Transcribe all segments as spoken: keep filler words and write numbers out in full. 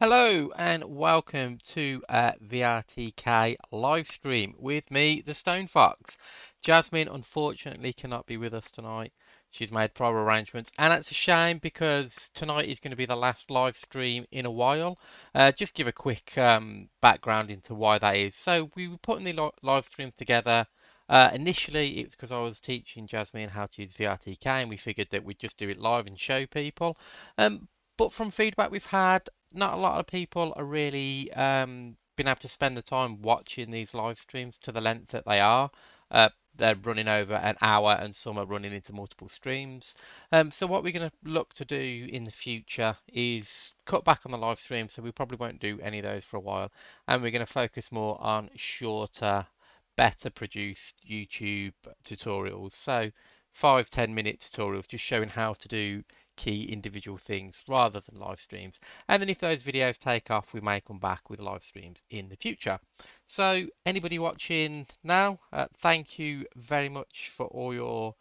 Hello and welcome to a V R T K live stream with me, the Stone Fox. Jasmine unfortunately cannot be with us tonight. She's made prior arrangements, and it's a shame because tonight is going to be the last live stream in a while. Uh, just give a quick um, background into why that is. So we were putting the li live streams together. Uh, initially, it was because I was teaching Jasmine how to use V R T K, and we figured that we'd just do it live and show people. Um, but from feedback we've had, not a lot of people are really um, been able to spend the time watching these live streams to the length that they are. Uh, they're running over an hour and some are running into multiple streams. Um, so what we're going to look to do in the future is cut back on the live stream. So we probably won't do any of those for a while. And we're going to focus more on shorter, better produced YouTube tutorials. So five, ten minute tutorials just showing how to do key individual things rather than live streams, and then if those videos take off we may come back with live streams in the future. So anybody watching now, uh, thank you very much for all your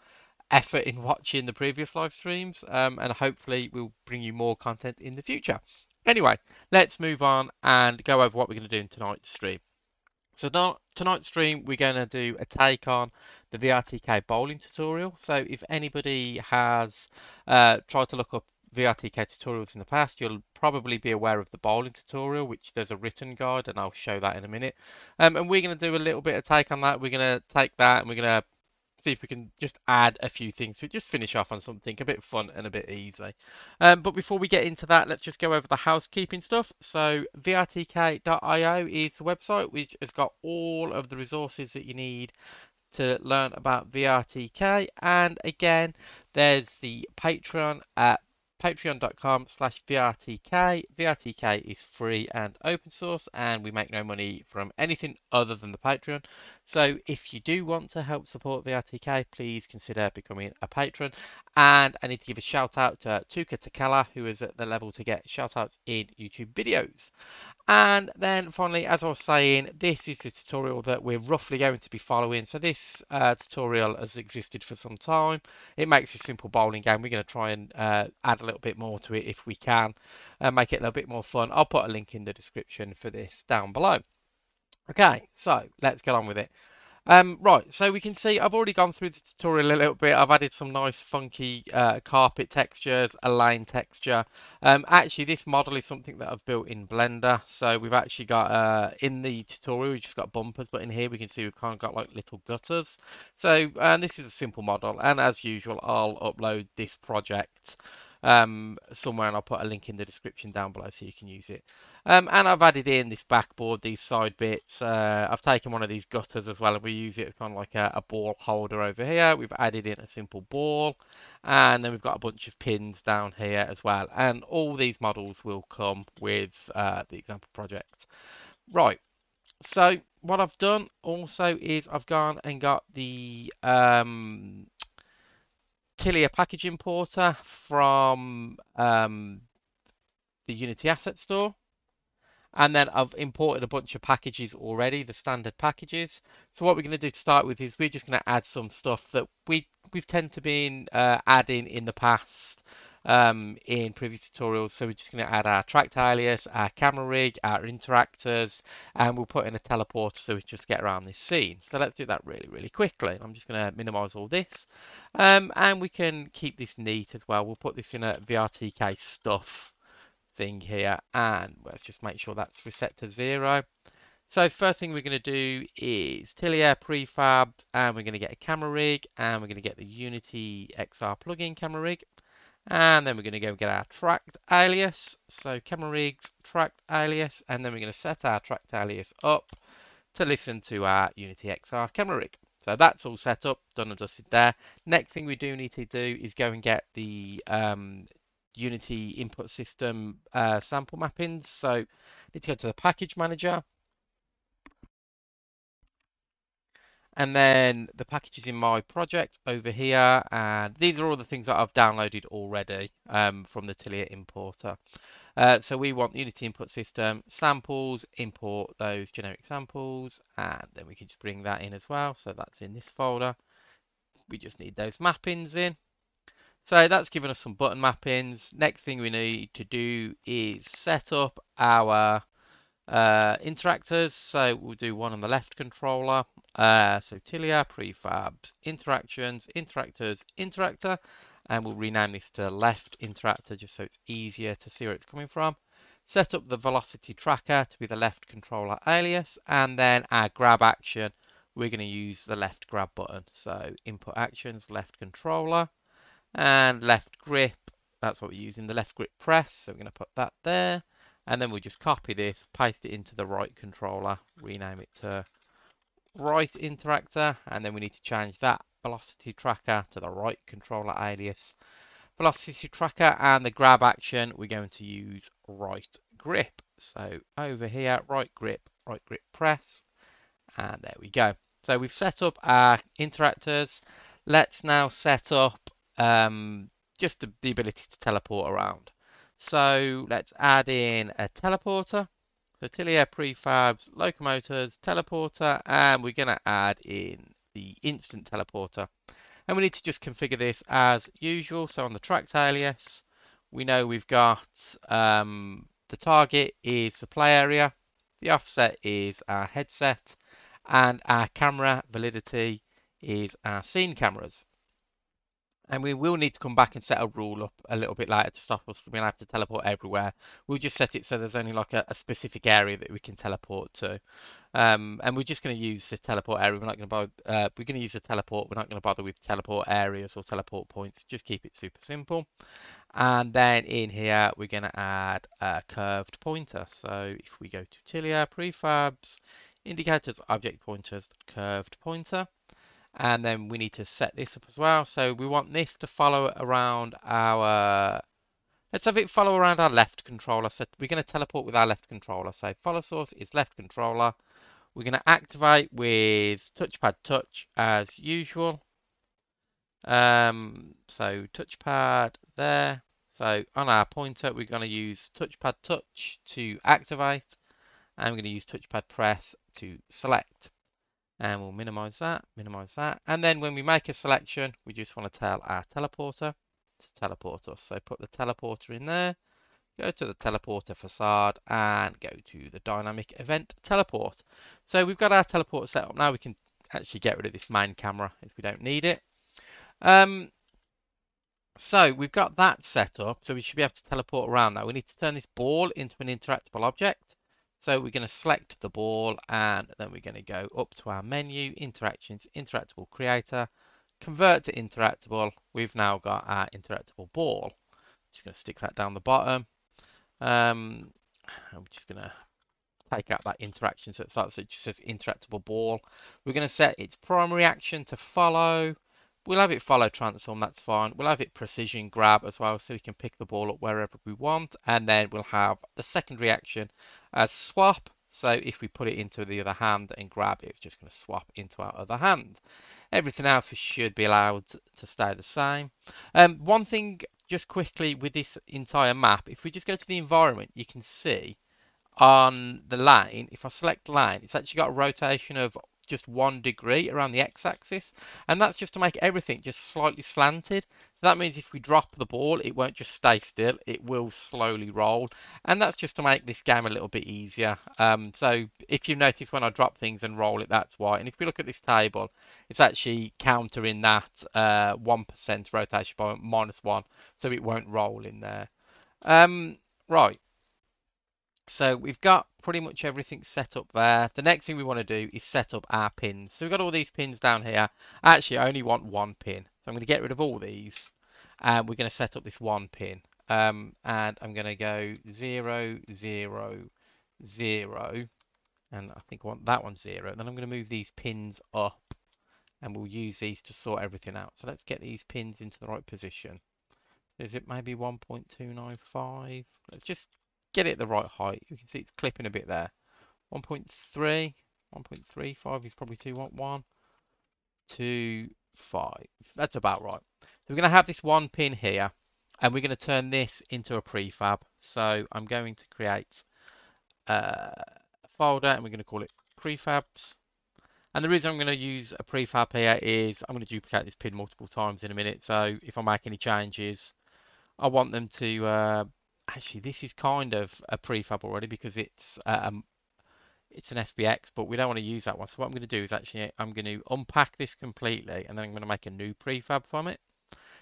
effort in watching the previous live streams, um, and hopefully we'll bring you more content in the future. Anyway, let's move on and go over what we're going to do in tonight's stream. So tonight's stream we're going to do a take on the V R T K bowling tutorial. So if anybody has uh, tried to look up V R T K tutorials in the past, you'll probably be aware of the bowling tutorial, which there's a written guide and I'll show that in a minute. Um, and we're going to do a little bit of take on that. We're going to take that and we're going to see if we can just add a few things to just finish off on something a bit fun and a bit easy. Um, but before we get into that, let's just go over the housekeeping stuff. So V R T K dot I O is the website which has got all of the resources that you need to learn about V R T K, and again there's the Patreon at patreon dot com slash V R T K. V R T K is free and open source, and we make no money from anything other than the Patreon. So if you do want to help support V R T K, please consider becoming a patron. And I need to give a shout out to Tuukka Takala, who is at the level to get shout outs in YouTube videos. And then finally, as I was saying, this is the tutorial that we're roughly going to be following. So this uh, tutorial has existed for some time. It makes a simple bowling game. We're going to try and uh, add a little bit more to it if we can, and make it a little bit more fun. I'll put a link in the description for this down below. Okay, so let's get on with it. Um, right, so we can see I've already gone through the tutorial a little bit. I've added some nice funky uh, carpet textures, a lane texture. Um, actually, this model is something that I've built in Blender. So we've actually got, uh, in the tutorial, we've just got bumpers, but in here we can see we've kind of got like little gutters. So um, this is a simple model, and as usual, I'll upload this project um somewhere, and I'll put a link in the description down below so you can use it. Um and I've added in this backboard, these side bits. uh I've taken one of these gutters as well, and we use it as kind of like a, a ball holder over here. We've added in a simple ball, and then we've got a bunch of pins down here as well, and all these models will come with uh the example project. Right, so what I've done also is I've gone and got the um Tilia package importer from um, the Unity asset store, and then I've imported a bunch of packages already, the standard packages. So what we're going to do to start with is we're just going to add some stuff that we we've tend to been uh, adding in the past um, in previous tutorials. So we're just going to add our tracked alias, our camera rig, our interactors, and we'll put in a teleporter so we can just get around this scene. So let's do that really really quickly. I'm just going to minimize all this, um, and we can keep this neat as well. We'll put this in a V R T K stuff thing here, and let's just make sure that's reset to zero. So first thing we're going to do is Tilia prefab, and we're going to get a camera rig, and we're going to get the Unity X R plugin camera rig, and then we're going to go and get our tracked alias. So camera rigs, tracked alias, and then we're going to set our tracked alias up to listen to our Unity X R camera rig. So that's all set up, done and dusted there. Next thing we do need to do is go and get the um, Unity Input System uh, sample mappings. So I need to go to the package manager, and then the packages in my project over here, and these are all the things that I've downloaded already um, from the Tilia importer. Uh, so we want the Unity Input System samples, import those generic samples, and then we can just bring that in as well. So that's in this folder. We just need those mappings in. So that's given us some button mappings. Next thing we need to do is set up our uh, interactors. So we'll do one on the left controller. Uh, so Tilia, prefabs, interactions, interactors, interactor. And we'll rename this to left interactor just so it's easier to see where it's coming from. Set up the velocity tracker to be the left controller alias. And then our grab action, we're going to use the left grab button. So input actions, left controller. And left grip, that's what we're using, the left grip press. So we're going to put that there. And then we'll just copy this, paste it into the right controller, rename it to right interactor. And then we need to change that velocity tracker to the right controller alias. Velocity tracker and the grab action, we're going to use right grip. So over here, right grip, right grip press. And there we go. So we've set up our interactors. Let's now set up Um, just the, the ability to teleport around. So let's add in a teleporter. So Tilia, prefabs, locomotors, teleporter, and we're going to add in the instant teleporter. And we need to just configure this as usual. So on the tracked alias, we know we've got um, the target is the play area, the offset is our headset, and our camera validity is our scene cameras. And we will need to come back and set a rule up a little bit later to stop us from being able to teleport everywhere. We'll just set it so there's only like a, a specific area that we can teleport to. Um, and we're just going to use the teleport area. We're not going to bother, uh, we're going to use the teleport. We're not going to bother with teleport areas or teleport points. Just keep it super simple. And then in here, we're going to add a curved pointer. So if we go to Tilia, prefabs, indicators, object pointers, curved pointer. And then we need to set this up as well. So we want this to follow around our, let's have it follow around our left controller. So we're going to teleport with our left controller. So follow source is left controller. We're going to activate with touchpad touch as usual. Um, so touchpad there. So on our pointer, we're going to use touchpad touch to activate. And we're going to use touchpad press to select. And we'll minimize that, minimize that. And then when we make a selection, we just want to tell our teleporter to teleport us. So put the teleporter in there, go to the teleporter facade and go to the dynamic event teleport. So we've got our teleport set up. Now we can actually get rid of this main camera if we don't need it. Um, so we've got that set up. So we should be able to teleport around now. We need to turn this ball into an interactable object. So we're going to select the ball and then we're going to go up to our menu, interactions, interactable creator, convert to interactable. We've now got our interactable ball. Just going to stick that down the bottom. Um, I'm just going to take out that interaction so it starts, so it just says interactable ball. We're going to set its primary action to follow. We'll have it follow transform, that's fine. We'll have it precision grab as well, so we can pick the ball up wherever we want. And then we'll have the secondary action as swap. So if we put it into the other hand and grab it, it's just going to swap into our other hand. Everything else we should be allowed to stay the same. Um, one thing just quickly with this entire map, if we just go to the environment, you can see on the line, if I select line, it's actually got a rotation of just one degree around the x-axis, and that's just to make everything just slightly slanted. So that means if we drop the ball, it won't just stay still, it will slowly roll, and that's just to make this game a little bit easier. Um, so if you notice when I drop things and roll it, that's why. And if we look at this table, it's actually countering that uh, one percent rotation by minus one, so it won't roll in there. Um, right. So we've got pretty much everything set up there. The next thing we want to do is set up our pins. So we've got all these pins down here. Actually, I only want one pin. So I'm going to get rid of all these. And we're going to set up this one pin. Um, and I'm going to go zero, zero, zero. And I think I want that one zero. Then I'm going to move these pins up. And we'll use these to sort everything out. So let's get these pins into the right position. Is it maybe one point two nine five? Let's just get it the right height. You can see it's clipping a bit there. one point three, one point three five is probably two point one, two point five. That's about right. So we're going to have this one pin here, and we're going to turn this into a prefab. So I'm going to create a folder, and we're going to call it prefabs. And the reason I'm going to use a prefab here is I'm going to duplicate this pin multiple times in a minute. So if I make any changes, I want them to, uh, actually this is kind of a prefab already because it's um, it's an F B X, but we don't want to use that one. So what I'm going to do is actually I'm going to unpack this completely and then I'm going to make a new prefab from it.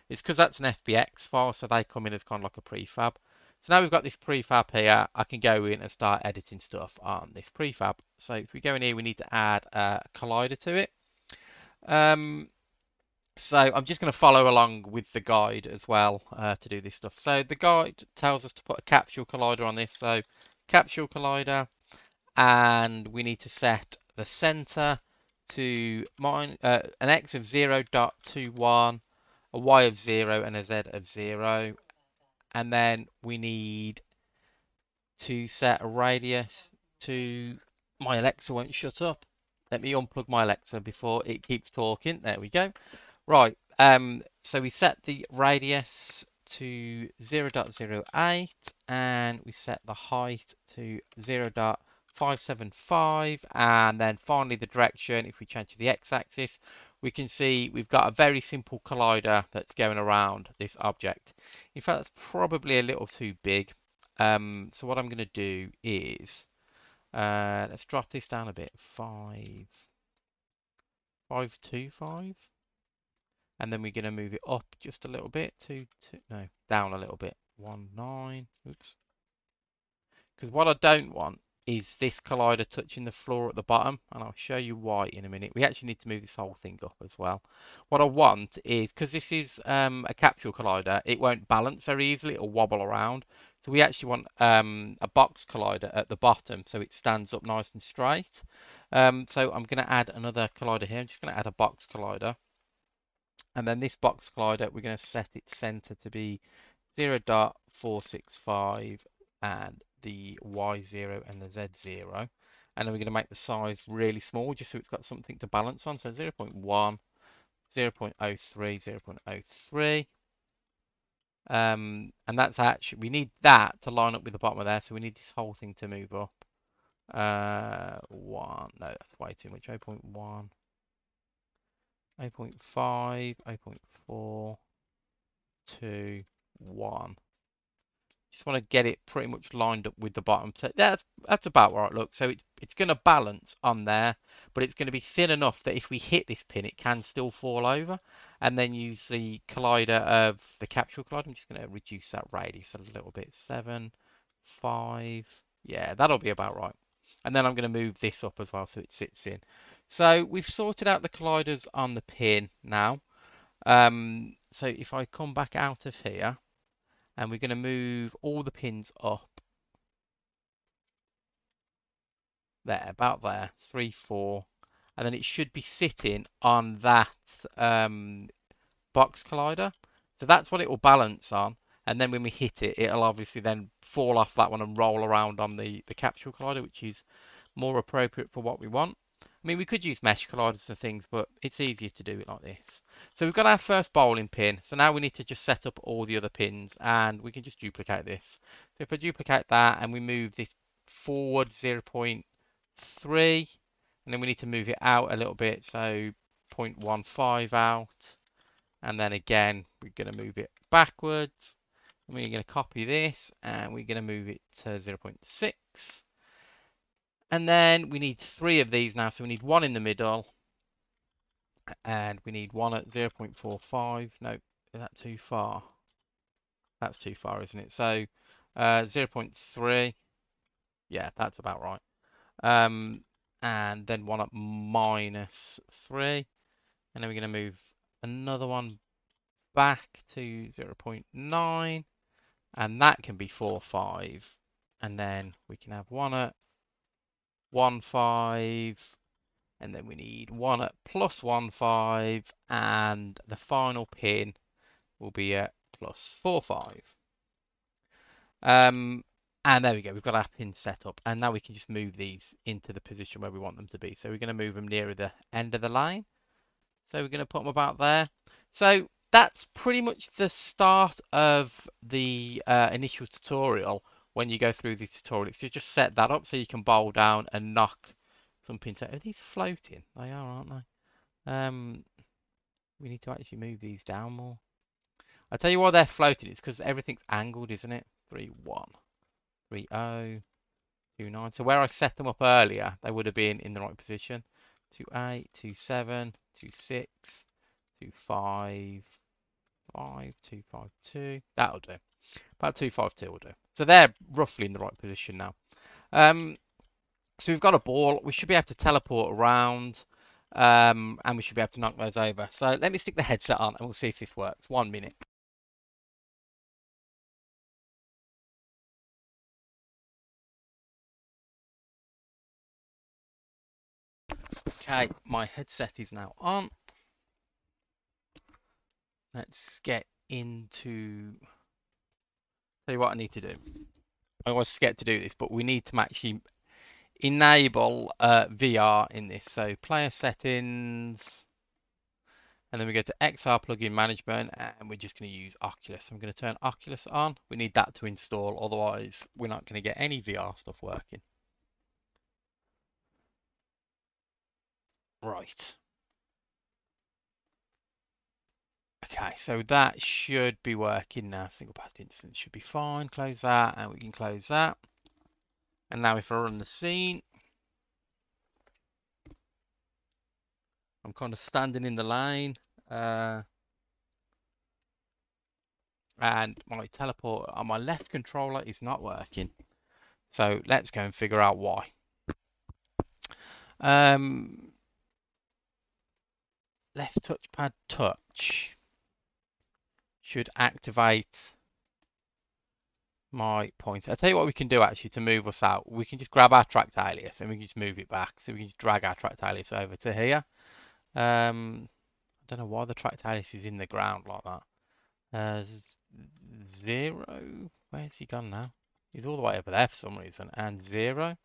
It's because that's an F B X file, so they come in as kind of like a prefab. So now we've got this prefab here, I can go in and start editing stuff on this prefab. So if we go in here, we need to add a collider to it. Um, so I'm just going to follow along with the guide as well uh, to do this stuff. So the guide tells us to put a capsule collider on this. So capsule collider, and we need to set the center to mine, uh, an X of zero point two one, a Y of zero, and a Z of zero. And then we need to set a radius to, my Alexa won't shut up. Let me unplug my Alexa before it keeps talking. There we go. Right, um, so we set the radius to zero point zero eight and we set the height to zero point five seven five. And then finally the direction, if we change to the x-axis, we can see we've got a very simple collider that's going around this object. In fact, that's probably a little too big. Um, so what I'm going to do is, uh, let's drop this down a bit, five, five, two, five. And then we're going to move it up just a little bit, two, two, no, down a little bit, one, nine, oops. Because what I don't want is this collider touching the floor at the bottom, and I'll show you why in a minute. We actually need to move this whole thing up as well. What I want is, because this is um, a capsule collider, it won't balance very easily, it'll wobble around. So we actually want um, a box collider at the bottom so it stands up nice and straight. Um, so I'm going to add another collider here. I'm just going to add a box collider. And then this box collider, we're going to set its center to be zero point four six five and the Y zero and the Z zero, and then we're going to make the size really small just so it's got something to balance on. So zero point one, zero point zero three, zero point zero three, um, and that's actually, we need that to line up with the bottom of there, so we need this whole thing to move up. Uh, one, no, that's way too much. zero point one, zero point five, zero point four, two, one. Just want to get it pretty much lined up with the bottom. So that's that's about where it looks. So it's it's going to balance on there, but it's going to be thin enough that if we hit this pin, it can still fall over. And then use the collider of the capsule collider. I'm just going to reduce that radius a little bit. Seven, five. Yeah, that'll be about right. And then I'm going to move this up as well so it sits in. So we've sorted out the colliders on the pin now. Um, so if I come back out of here, and we're going to move all the pins up. There, about there. Three, four. And then it should be sitting on that um, box collider. So that's what it will balance on. And then when we hit it, it'll obviously then fall off that one and roll around on the, the capsule collider, which is more appropriate for what we want. I mean, we could use mesh colliders and things, but it's easier to do it like this. So we've got our first bowling pin. So now we need to just set up all the other pins, and we can just duplicate this. So if I duplicate that and we move this forward zero point three, and then we need to move it out a little bit. So zero point one five out, and then again, we're going to move it backwards. And we're going to copy this, and we're going to move it to zero point six. And then we need three of these now. So we need one in the middle. And we need one at zero point four five. No, is that too far? That's too far, isn't it? So uh, zero point three. Yeah, that's about right. Um, and then one at minus three. And then we're going to move another one back to zero point nine. And that can be four, five. And then we can have one at one, five, and then we need one at plus one, five, and the final pin will be at plus four, five. Um, and there we go, we've got our pin set up, and now we can just move these into the position where we want them to be. So we're going to move them nearer the end of the line. So we're going to put them about there. So that's pretty much the start of the uh, initial tutorial. When you go through the tutorial, so you just set that up so you can bowl down and knock some pins out. Are these floating? They are, aren't they? Um, we need to actually move these down more. I'll tell you why they're floating. It's because everything's angled, isn't it? three, one, three, oh, two, nine. So where I set them up earlier, they would have been in the right position. two eight, two seven, two six, two five, five, two five two. That'll do. About two five two will do. So they're roughly in the right position now. Um, so we've got a ball. We should be able to teleport around, um, and we should be able to knock those over. So let me stick the headset on and we'll see if this works. One minute. Okay, my headset is now on. Let's get into... Tell you what I need to do. I always forget to do this, but we need to actually enable uh, V R in this. So player settings, and then we go to X R plugin management, and we're just going to use Oculus. I'm going to turn Oculus on. We need that to install, otherwise we're not going to get any V R stuff working. Right. Okay, so that should be working now. Single path instance should be fine. Close that, and we can close that. And now if I run the scene, I'm kind of standing in the lane. Uh, and my teleport on my left controller is not working. So let's go and figure out why. Um, left touchpad touch should activate my pointer. I'll tell you what we can do actually to move us out. We can just grab our tracked alias and we can just move it back. So we can just drag our tracked alias over to here. Um, I don't know why the tracked alias is in the ground like that. Uh, zero, where's he gone now? He's all the way over there for some reason. And zero,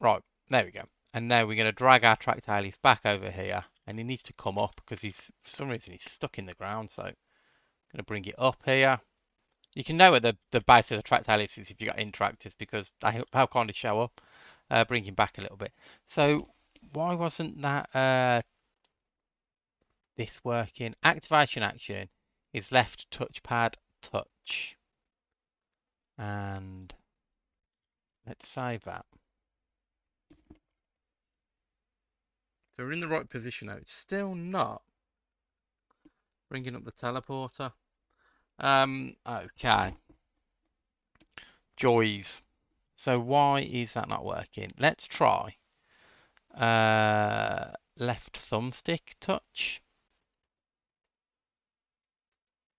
right, there we go. And now we're gonna drag our tracked alias back over here, and he needs to come up because he's, for some reason, he's stuck in the ground. So going to bring it up here. You can know where the, the base of the tracked alias is if you've got interactors, because they, they'll kind of show up. Uh, bring him back a little bit. So why wasn't that uh, this working? Activation action is left touchpad touch. And let's save that. So we're in the right position now. It's still not bringing up the teleporter. Um, okay. Joys. So why is that not working? Let's try uh, left thumbstick touch.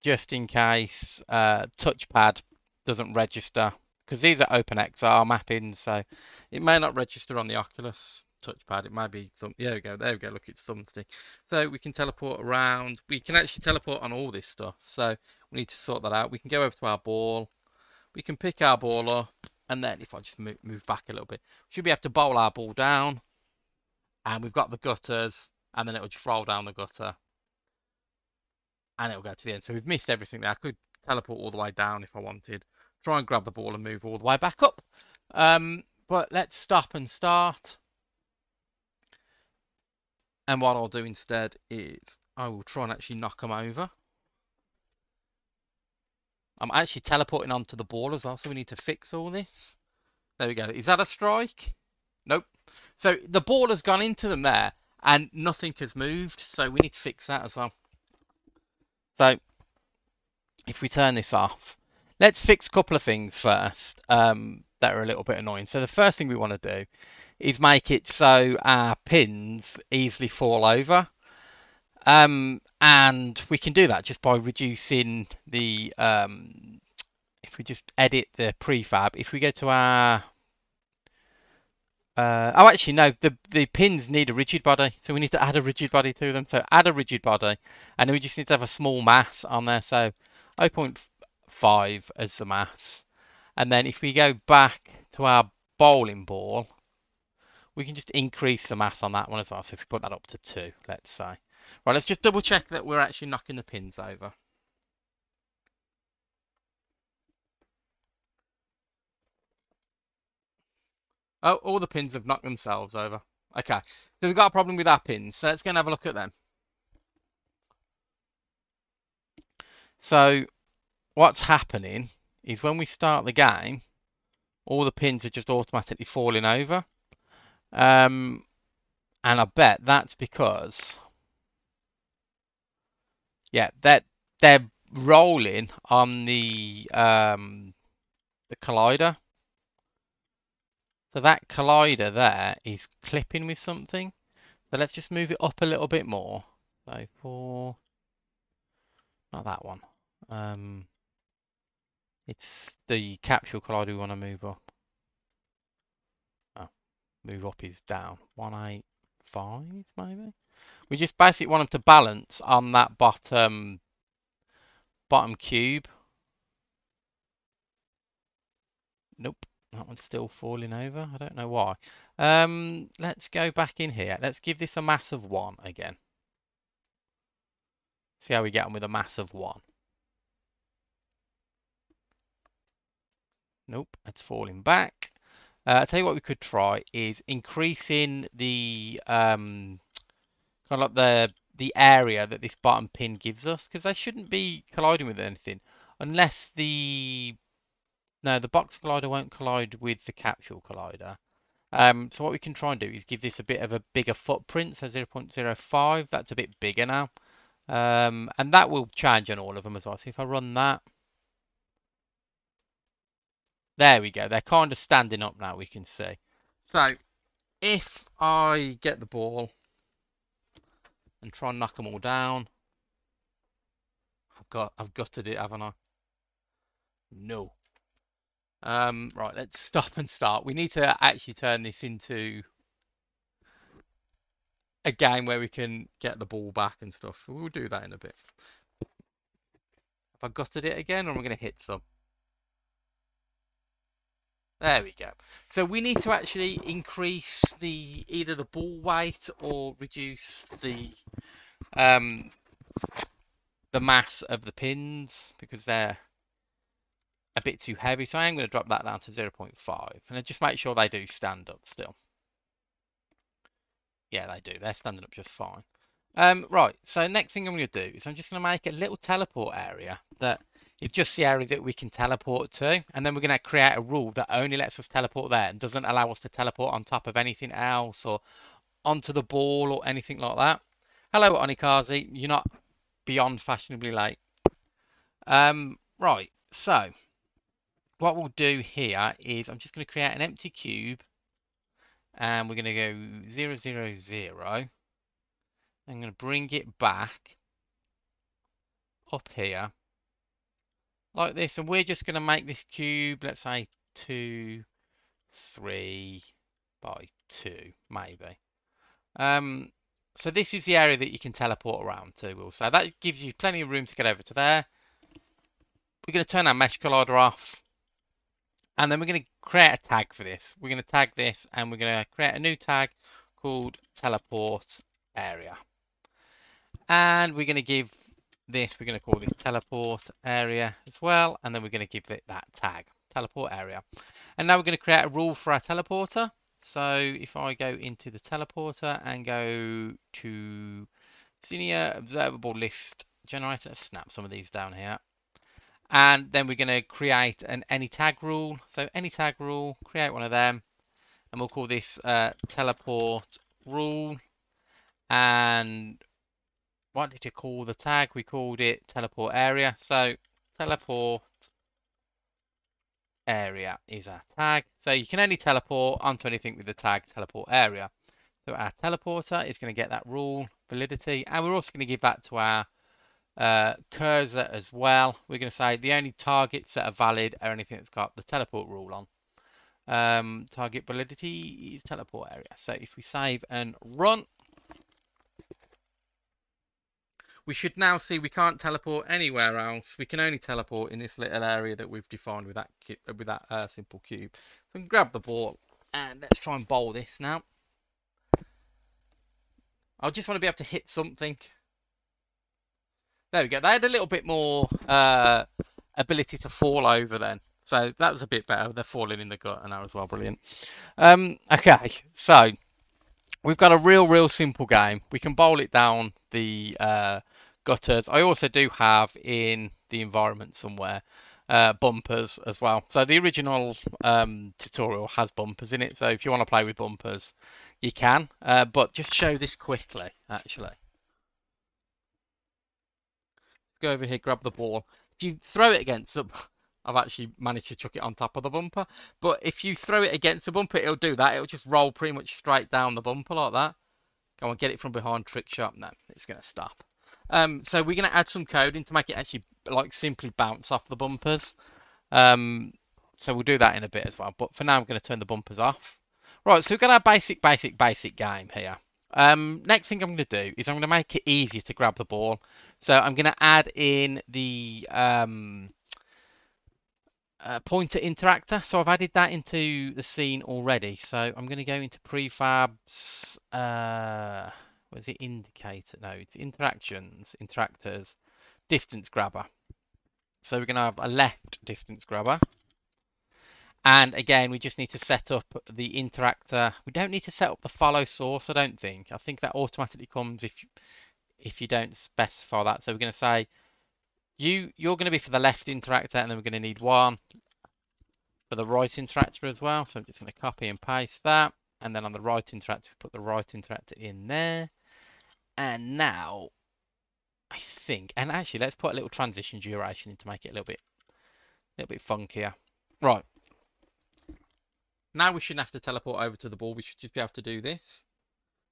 Just in case uh, touchpad doesn't register, because these are OpenXR mappings, so it may not register on the Oculus touchpad. It might be some. There we go. There we go. Look, it's thumbstick. So we can teleport around. We can actually teleport on all this stuff. So we need to sort that out. We can go over to our ball. We can pick our ball up, and then if I just move, move back a little bit, we should be able to bowl our ball down. And we've got the gutters, and then it will just roll down the gutter, and it will go to the end. So we've missed everything there. I could teleport all the way down if I wanted. Try and grab the ball and move all the way back up. Um, but let's stop and start. And what I'll do instead is I will try and actually knock them over. I'm actually teleporting onto the ball as well, so we need to fix all this. There we go. Is that a strike? Nope. So the ball has gone into them there, and nothing has moved, so we need to fix that as well. So if we turn this off, let's fix a couple of things first um, that are a little bit annoying. So the first thing we want to do is make it so our pins easily fall over, um, and we can do that just by reducing the um, if we just edit the prefab. If we go to our uh, oh actually no, the, the pins need a rigid body, so we need to add a rigid body to them. So add a rigid body, and then we just need to have a small mass on there, so zero point five as the mass. And then if we go back to our bowling ball, we can just increase the mass on that one as well. So if we put that up to two, let's say. Right, let's just double check that we're actually knocking the pins over. Oh, all the pins have knocked themselves over. Okay, so we've got a problem with our pins, so let's go and have a look at them. So what's happening is when we start the game, all the pins are just automatically falling over. Um, and I bet that's because, yeah, that they're, they're rolling on the um, the collider. So that collider there is clipping with something. So let's just move it up a little bit more. So for, not that one. Um, it's the capsule collider we want to move up. Oh, move up is down. one eighty-five maybe. We just basically want them to balance on that bottom bottom cube. Nope. That one's still falling over. I don't know why. Um, let's go back in here. Let's give this a mass of one again. See how we get on with a mass of one. Nope, it's falling back. Uh, I'll tell you what we could try is increasing the um, kind of like the the area that this bottom pin gives us, because they shouldn't be colliding with anything unless the No, the box collider won't collide with the capsule collider. Um, so what we can try and do is give this a bit of a bigger footprint. So zero point zero five, that's a bit bigger now. Um, and that will change on all of them as well. So if I run that. There we go. They're kind of standing up now, we can see. So if I get the ball and try and knock them all down. I've got, I've gutted it, haven't I? No. Um, right, let's stop and start. We need to actually turn this into a game where we can get the ball back and stuff. We'll do that in a bit. Have I gutted it again, or am I going to hit some? There we go. So we need to actually increase the either the ball weight or reduce the um, the mass of the pins, because they're a bit too heavy, so I am going to drop that down to zero point five, and I just make sure they do stand up still. Yeah, they do. They're standing up just fine. Um, right, so next thing I'm going to do is I'm just going to make a little teleport area that is just the area that we can teleport to, and then we're going to create a rule that only lets us teleport there and doesn't allow us to teleport on top of anything else or onto the ball or anything like that. Hello, Onikazi. You're not beyond fashionably late. Um, right, so what we'll do here is I'm just going to create an empty cube, and we're going to go zero, zero, zero. I'm going to bring it back up here like this, and we're just going to make this cube, let's say two, three by two, maybe. Um, so this is the area that you can teleport around to, we'll say. That gives you plenty of room to get over to there. We're going to turn our mesh collider off. And then we're going to create a tag for this. We're going to tag this, and we're going to create a new tag called teleport area. And we're going to give this, we're going to call this teleport area as well. And then we're going to give it that tag, teleport area. And now we're going to create a rule for our teleporter. So if I go into the teleporter and go to Zinnia observable list generator, let's snap some of these down here. And then we're going to create an any tag rule. So any tag rule, create one of them. And we'll call this uh, teleport rule. And what did you call the tag? We called it teleport area. So teleport area is our tag. So you can only teleport onto anything with the tag teleport area. So our teleporter is going to get that rule validity. And we're also going to give that to our uh cursor as well. We're going to say the only targets that are valid are anything that's got the teleport rule on. Um target validity is teleport area. So if we save and run, we should now see we can't teleport anywhere else. We can only teleport in this little area that we've defined with that with that uh, simple cube. So we can grab the ball and let's try and bowl this now. I just want to be able to hit something. There we go. They had a little bit more uh, ability to fall over then. So that was a bit better. They're falling in the gut and that was well brilliant. Um, okay, so we've got a real, real simple game. We can bowl it down the uh, gutters. I also do have in the environment somewhere uh, bumpers as well. So the original um, tutorial has bumpers in it. So if you want to play with bumpers, you can. Uh, but just show this quickly, actually. Go over here, grab the ball. If you throw it against them, I've actually managed to chuck it on top of the bumper. But if you throw it against the bumper, it'll do that. It'll just roll pretty much straight down the bumper like that. Go on, get it from behind, trick shot. No, it's going to stop. Um, so we're going to add some coding to make it actually like simply bounce off the bumpers. Um, so we'll do that in a bit as well. But for now, I'm going to turn the bumpers off. Right, so we've got our basic, basic, basic game here. Um, next thing I'm going to do is I'm going to make it easier to grab the ball. So I'm going to add in the... Um, Uh, pointer interactor. So I've added that into the scene already. So I'm going to go into prefabs. Uh, what is it? Indicator? No, it's interactions, interactors, distance grabber. So we're going to have a left distance grabber. And again, we just need to set up the interactor. We don't need to set up the follow source, I don't think. I think that automatically comes if you, if you don't specify that. So we're going to say You, you're going to be for the left interactor, and then we're going to need one for the right interactor as well. So I'm just going to copy and paste that. And then on the right interactor, we put the right interactor in there. And now, I think, and actually, let's put a little transition duration in to make it a little bit, a little bit funkier. Right. Now we shouldn't have to teleport over to the ball. We should just be able to do this.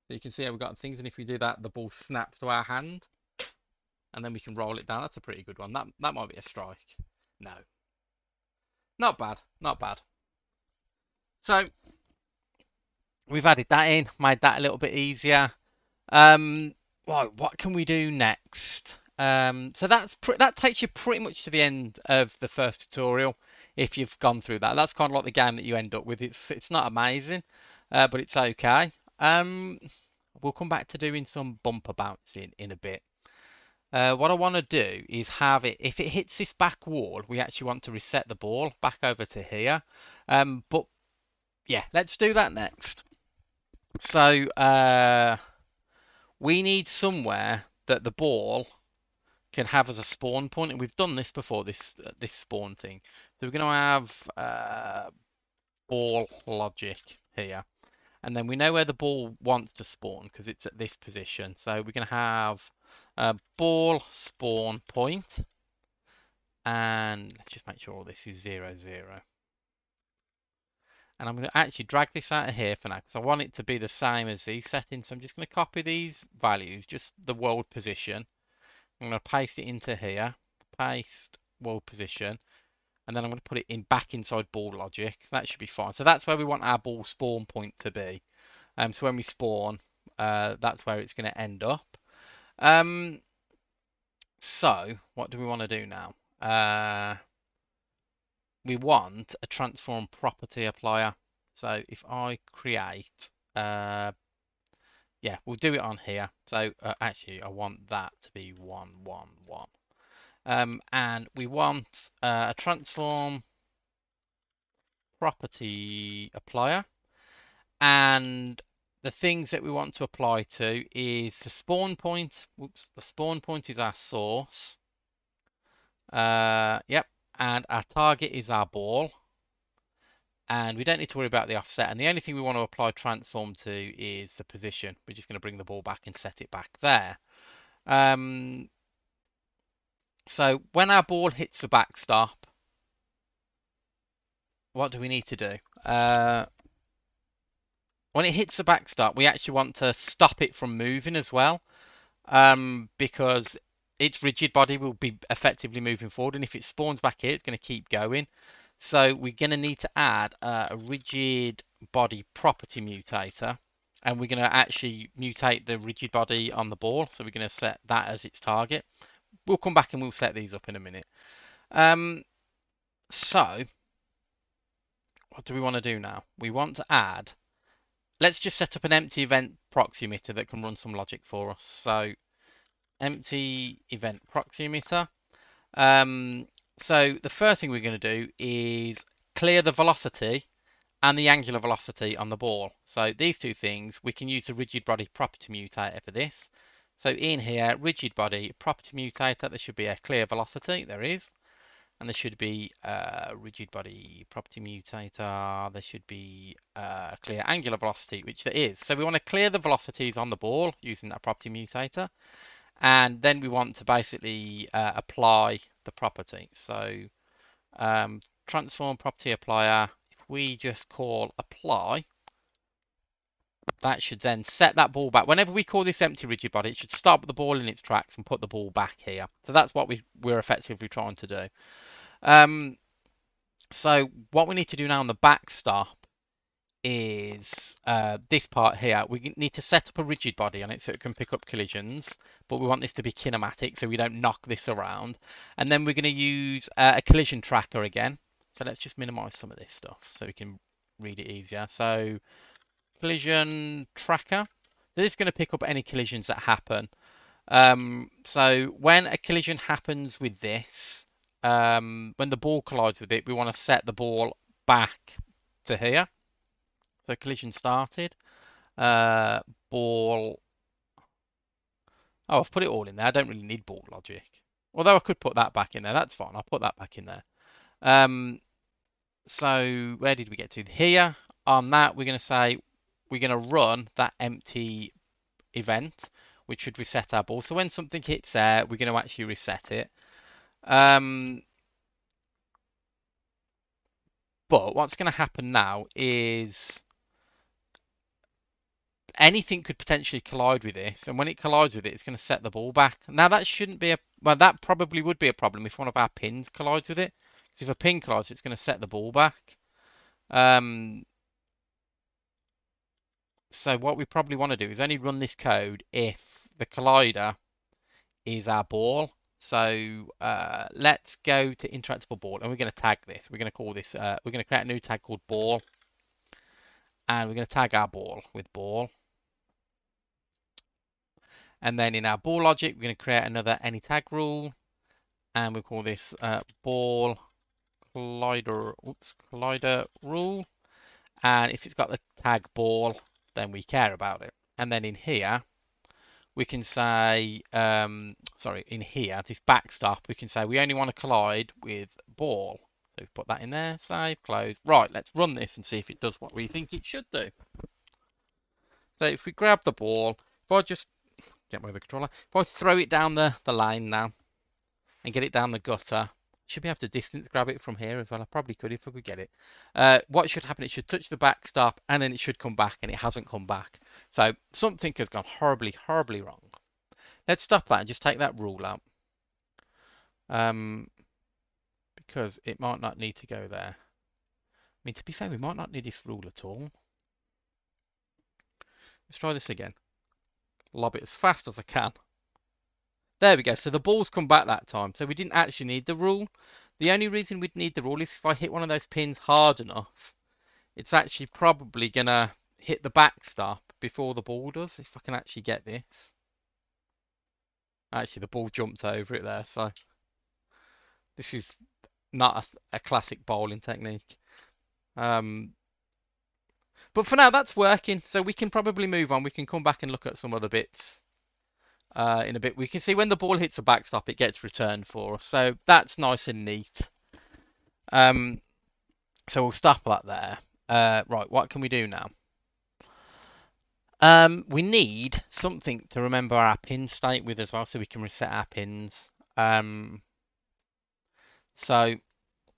So you can see how we've got things. And if we do that, the ball snaps to our hand. And then we can roll it down. That's a pretty good one. That that might be a strike. No. Not bad. Not bad. So we've added that in. Made that a little bit easier. Um, well, what can we do next? Um, so that's that takes you pretty much to the end of the first tutorial. If you've gone through that, that's kind of like the game that you end up with. It's it's not amazing, uh, but it's okay. Um, we'll come back to doing some bumper bouncing in a bit. Uh, what I want to do is have it, if it hits this back wall, we actually want to reset the ball back over to here. Um, but yeah, let's do that next. So uh, we need somewhere that the ball can have as a spawn point. And we've done this before, this, uh, this spawn thing. So we're going to have uh, ball logic here. And then we know where the ball wants to spawn because it's at this position. So we're going to have a ball spawn point, and let's just make sure all this is zero zero. And I'm going to actually drag this out of here for now because I want it to be the same as these settings. So I'm just going to copy these values, just the world position. I'm going to paste it into here, paste world position, and then I'm going to put it in back inside ball logic. That should be fine. So that's where we want our ball spawn point to be. Um, so when we spawn, uh, that's where it's going to end up. Um, so what do we want to do now? Uh, we want a transform property applier. So if I create, uh, yeah, we'll do it on here. So uh, actually I want that to be one, one, one. Um, and we want uh, a transform property applier, and the things that we want to apply to is the spawn point. Oops, the spawn point is our source. Uh, yep, and our target is our ball. And we don't need to worry about the offset. And the only thing we want to apply transform to is the position. We're just going to bring the ball back and set it back there. Um, so when our ball hits the backstop, what do we need to do? Uh, When it hits the backstop, we actually want to stop it from moving as well, um, because its rigid body will be effectively moving forward. And if it spawns back here, it's going to keep going. So we're going to need to add uh, a rigid body property mutator. And we're going to actually mutate the rigid body on the ball. So we're going to set that as its target. We'll come back and we'll set these up in a minute. Um, so what do we want to do now? We want to add... Let's just set up an empty event proxy emitter that can run some logic for us. So empty event proxy emitter. Um, so the first thing we're going to do is clear the velocity and the angular velocity on the ball. So these two things, we can use the rigid body property mutator for this. So in here, rigid body property mutator, there should be a clear velocity, there is. And there should be a rigid body property mutator, there should be a clear angular velocity, which there is. So we want to clear the velocities on the ball using that property mutator. And then we want to basically uh, apply the property. So um, transform property applier, if we just call apply, that should then set that ball back. Whenever we call this empty rigid body, it should stop the ball in its tracks and put the ball back here. So that's what we, we're effectively trying to do. Um, so what we need to do now on the back stop is uh, this part here. We need to set up a rigid body on it so it can pick up collisions, but we want this to be kinematic so we don't knock this around. And then we're going to use uh, a collision tracker again. So let's just minimize some of this stuff so we can read it easier. So collision tracker, this is going to pick up any collisions that happen. Um, so when a collision happens with this, um, when the ball collides with it, we want to set the ball back to here. So collision started, uh, ball, oh, I've put it all in there. I don't really need ball logic. Although I could put that back in there, that's fine. I'll put that back in there. Um, so where did we get to? Here, on that, we're going to say, we're going to run that empty event, which should reset our ball. So when something hits there, we're going to actually reset it. Um, but what's going to happen now is anything could potentially collide with this, and when it collides with it, it's going to set the ball back. Now that shouldn't be a, well, that probably would be a problem if one of our pins collides with it. Because if a pin collides, it's going to set the ball back. Um, so what we probably want to do is only run this code if the collider is our ball. So uh, let's go to interactable ball, and we're going to tag this. We're going to call this, uh, we're going to create a new tag called ball, and we're going to tag our ball with ball. And then in our ball logic, we're going to create another any tag rule, and we'll call this uh, ball collider, oops, collider rule. And if it's got the tag ball, then we care about it. And then in here, we can say, um, sorry, in here, this backstop, we can say we only want to collide with ball. So we put that in there, save, close. Right, let's run this and see if it does what we think it should do. So if we grab the ball, if I just get my controller, if I throw it down the, the lane now and get it down the gutter, should be able to distance grab it from here as well. I probably could if I could get it. Uh, what should happen? It should touch the backstop and then it should come back, and it hasn't come back. So something has gone horribly, horribly wrong. Let's stop that and just take that rule out. Um, because it might not need to go there. I mean, to be fair, we might not need this rule at all. Let's try this again. Lob it as fast as I can. There we go. So the ball's come back that time. So we didn't actually need the rule. The only reason we'd need the rule is if I hit one of those pins hard enough, it's actually probably going to hit the backstop before the ball does, if I can actually get this. Actually, the ball jumped over it there. So this is not a, a classic bowling technique. Um, but for now, that's working. So we can probably move on. We can come back and look at some other bits. Uh, in a bit, we can see when the ball hits a backstop, it gets returned for us. So that's nice and neat. Um, so we'll stop that there. Uh, right, what can we do now? Um, we need something to remember our pin state with as well, so we can reset our pins. Um, so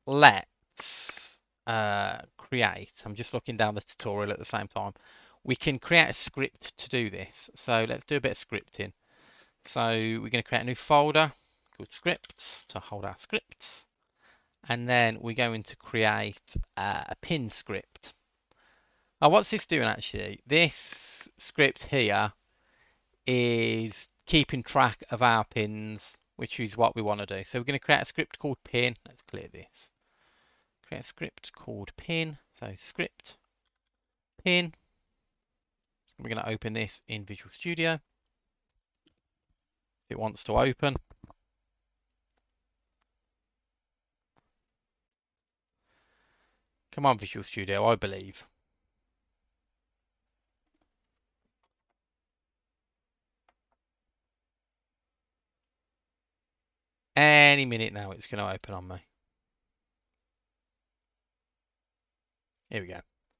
let's uh, create. I'm just looking down the tutorial at the same time. We can create a script to do this. So let's do a bit of scripting. So we're going to create a new folder called scripts to hold our scripts. And then we're going to create uh, a pin script. Now, what's this doing actually? This script here is keeping track of our pins, which is what we want to do. So we're going to create a script called pin. Let's clear this. Create a script called pin. So script pin. We're going to open this in Visual Studio. It wants to open. Come on, Visual Studio, I believe. Any minute now it's going to open on me. Here we go.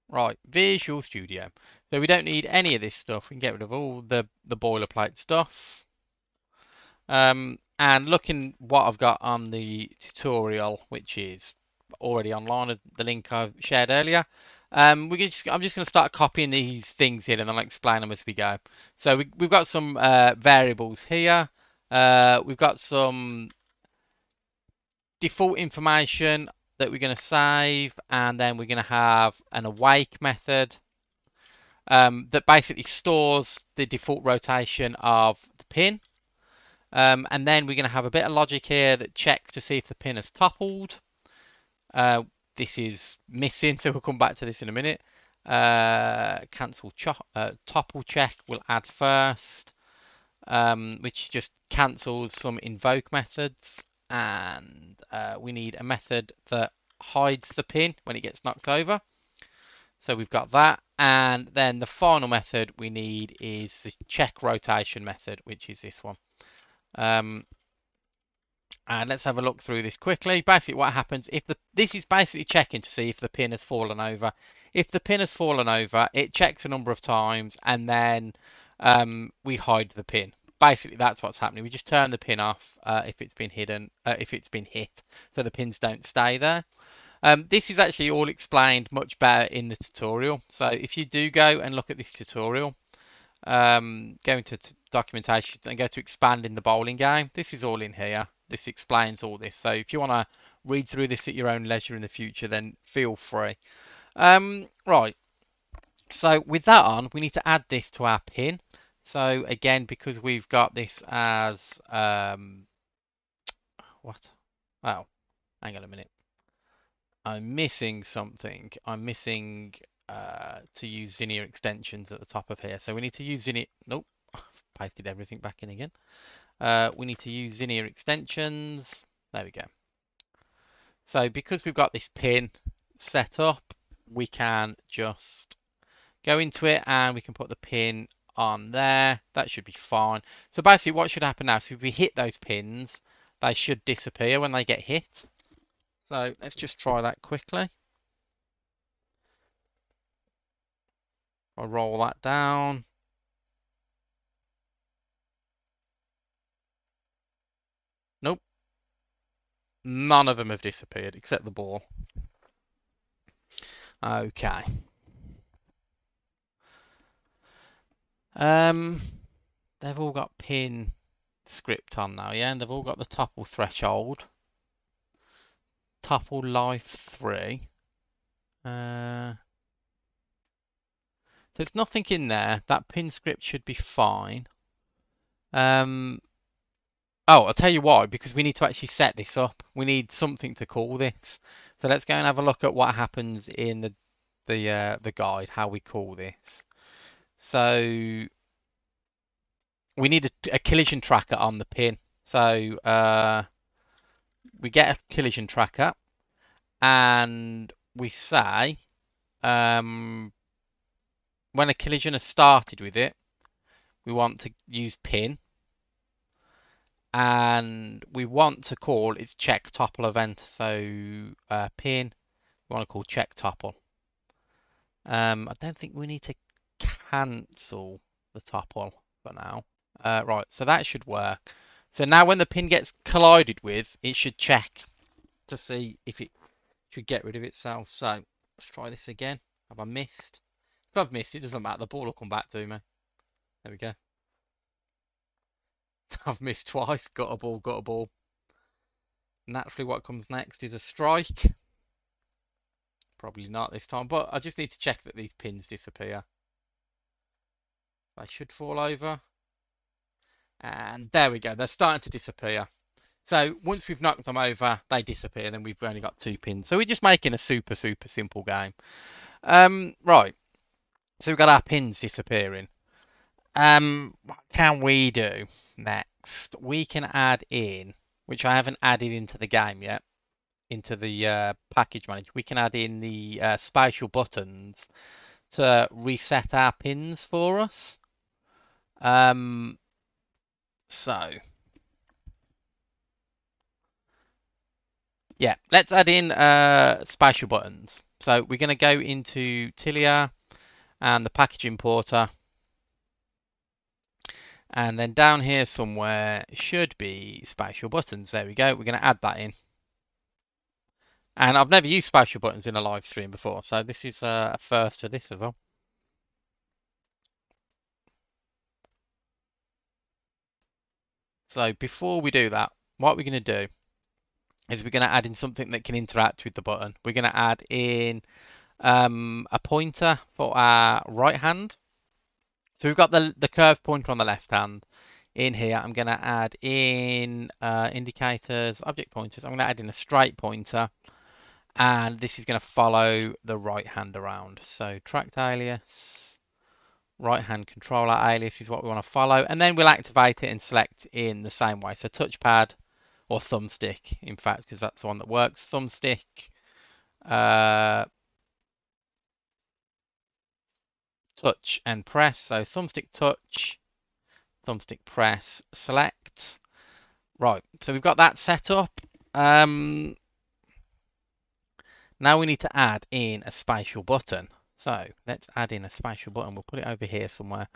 Right, Visual Studio. So we don't need any of this stuff. We can get rid of all the, the boilerplate stuff. Um, and looking what I've got on the tutorial, which is already online, the link I've shared earlier. Um, we can just, I'm just going to start copying these things in and I'll explain them as we go. So we, we've got some uh, variables here. Uh, we've got some default information that we're going to save, and then we're going to have an awake method um, that basically stores the default rotation of the pin, um, and then we're going to have a bit of logic here that checks to see if the pin has toppled. Uh, this is missing, so we'll come back to this in a minute. Uh, cancel uh, topple check we'll add first, um, which just cancels some invoke methods. And uh, we need a method that hides the pin when it gets knocked over. So we've got that. And then the final method we need is the check rotation method, which is this one. Um, and let's have a look through this quickly. Basically what happens, if the this is basically checking to see if the pin has fallen over. If the pin has fallen over, it checks a number of times and then um, we hide the pin. Basically, that's what's happening. We just turn the pin off uh, if it's been hidden, uh, if it's been hit, so the pins don't stay there. Um, this is actually all explained much better in the tutorial. So if you do go and look at this tutorial, um, go into documentation and go to expand in the bowling game. This is all in here. This explains all this. So if you want to read through this at your own leisure in the future, then feel free. Um, right. So with that on, we need to add this to our pin. So again, because we've got this as um, what? Oh, hang on a minute. I'm missing something. I'm missing uh, to use Zinnia extensions at the top of here. So we need to use Zinnia. Nope, I've pasted everything back in again. Uh, we need to use Zinnia extensions. There we go. So because we've got this pin set up, we can just go into it and we can put the pin on there. That should be fine. So basically what should happen now, so if we hit those pins, they should disappear when they get hit. So let's just try that quickly. I'll roll that down. Nope, none of them have disappeared except the ball. Okay. Um, they've all got pin script on now, yeah, and they've all got the topple threshold, topple life three. Uh, there's nothing in there. That pin script should be fine. Um, oh, I'll tell you why, because we need to actually set this up. We need something to call this. So let's go and have a look at what happens in the the uh, the guide, how we call this. So we need a, a collision tracker on the pin. So uh, we get a collision tracker and we say um, when a collision has started with it, we want to use pin and we want to call its check topple event. So uh, pin, we want to call check topple. Um, I don't think we need to cancel the topple for now. Uh, right, so that should work. So now when the pin gets collided with, it should check to see if it should get rid of itself. So let's try this again. Have I missed? If I've missed, it doesn't matter. The ball will come back to me. There we go. I've missed twice. Got a ball, got a ball. Naturally, what comes next is a strike. Probably not this time, but I just need to check that these pins disappear. They should fall over. And there we go. They're starting to disappear. So once we've knocked them over, they disappear. Then we've only got two pins. So we're just making a super, super simple game. Um, right. So we've got our pins disappearing. Um, what can we do next? We can add in, which I haven't added into the game yet, into the uh, package manager, we can add in the uh, spatial buttons to reset our pins for us. Um, so, yeah, let's add in uh, spatial buttons. So we're going to go into Tilia and the package importer. And then down here somewhere should be spatial buttons. There we go. We're going to add that in. And I've never used spatial buttons in a live stream before, so this is a first for this as well. So before we do that, what we're going to do is we're going to add in something that can interact with the button. We're going to add in um, a pointer for our right hand. So we've got the, the curve pointer on the left hand. In here, I'm going to add in uh, indicators, object pointers. I'm going to add in a straight pointer. And this is going to follow the right hand around. So tracked alias, right hand controller alias is what we want to follow. And then we'll activate it and select in the same way. So touchpad or thumbstick, in fact, because that's the one that works. Thumbstick. Uh, touch and press, so thumbstick touch, thumbstick press, select. Right, so we've got that set up. Um, now we need to add in a spatial button. So let's add in a spatial button. We'll put it over here somewhere.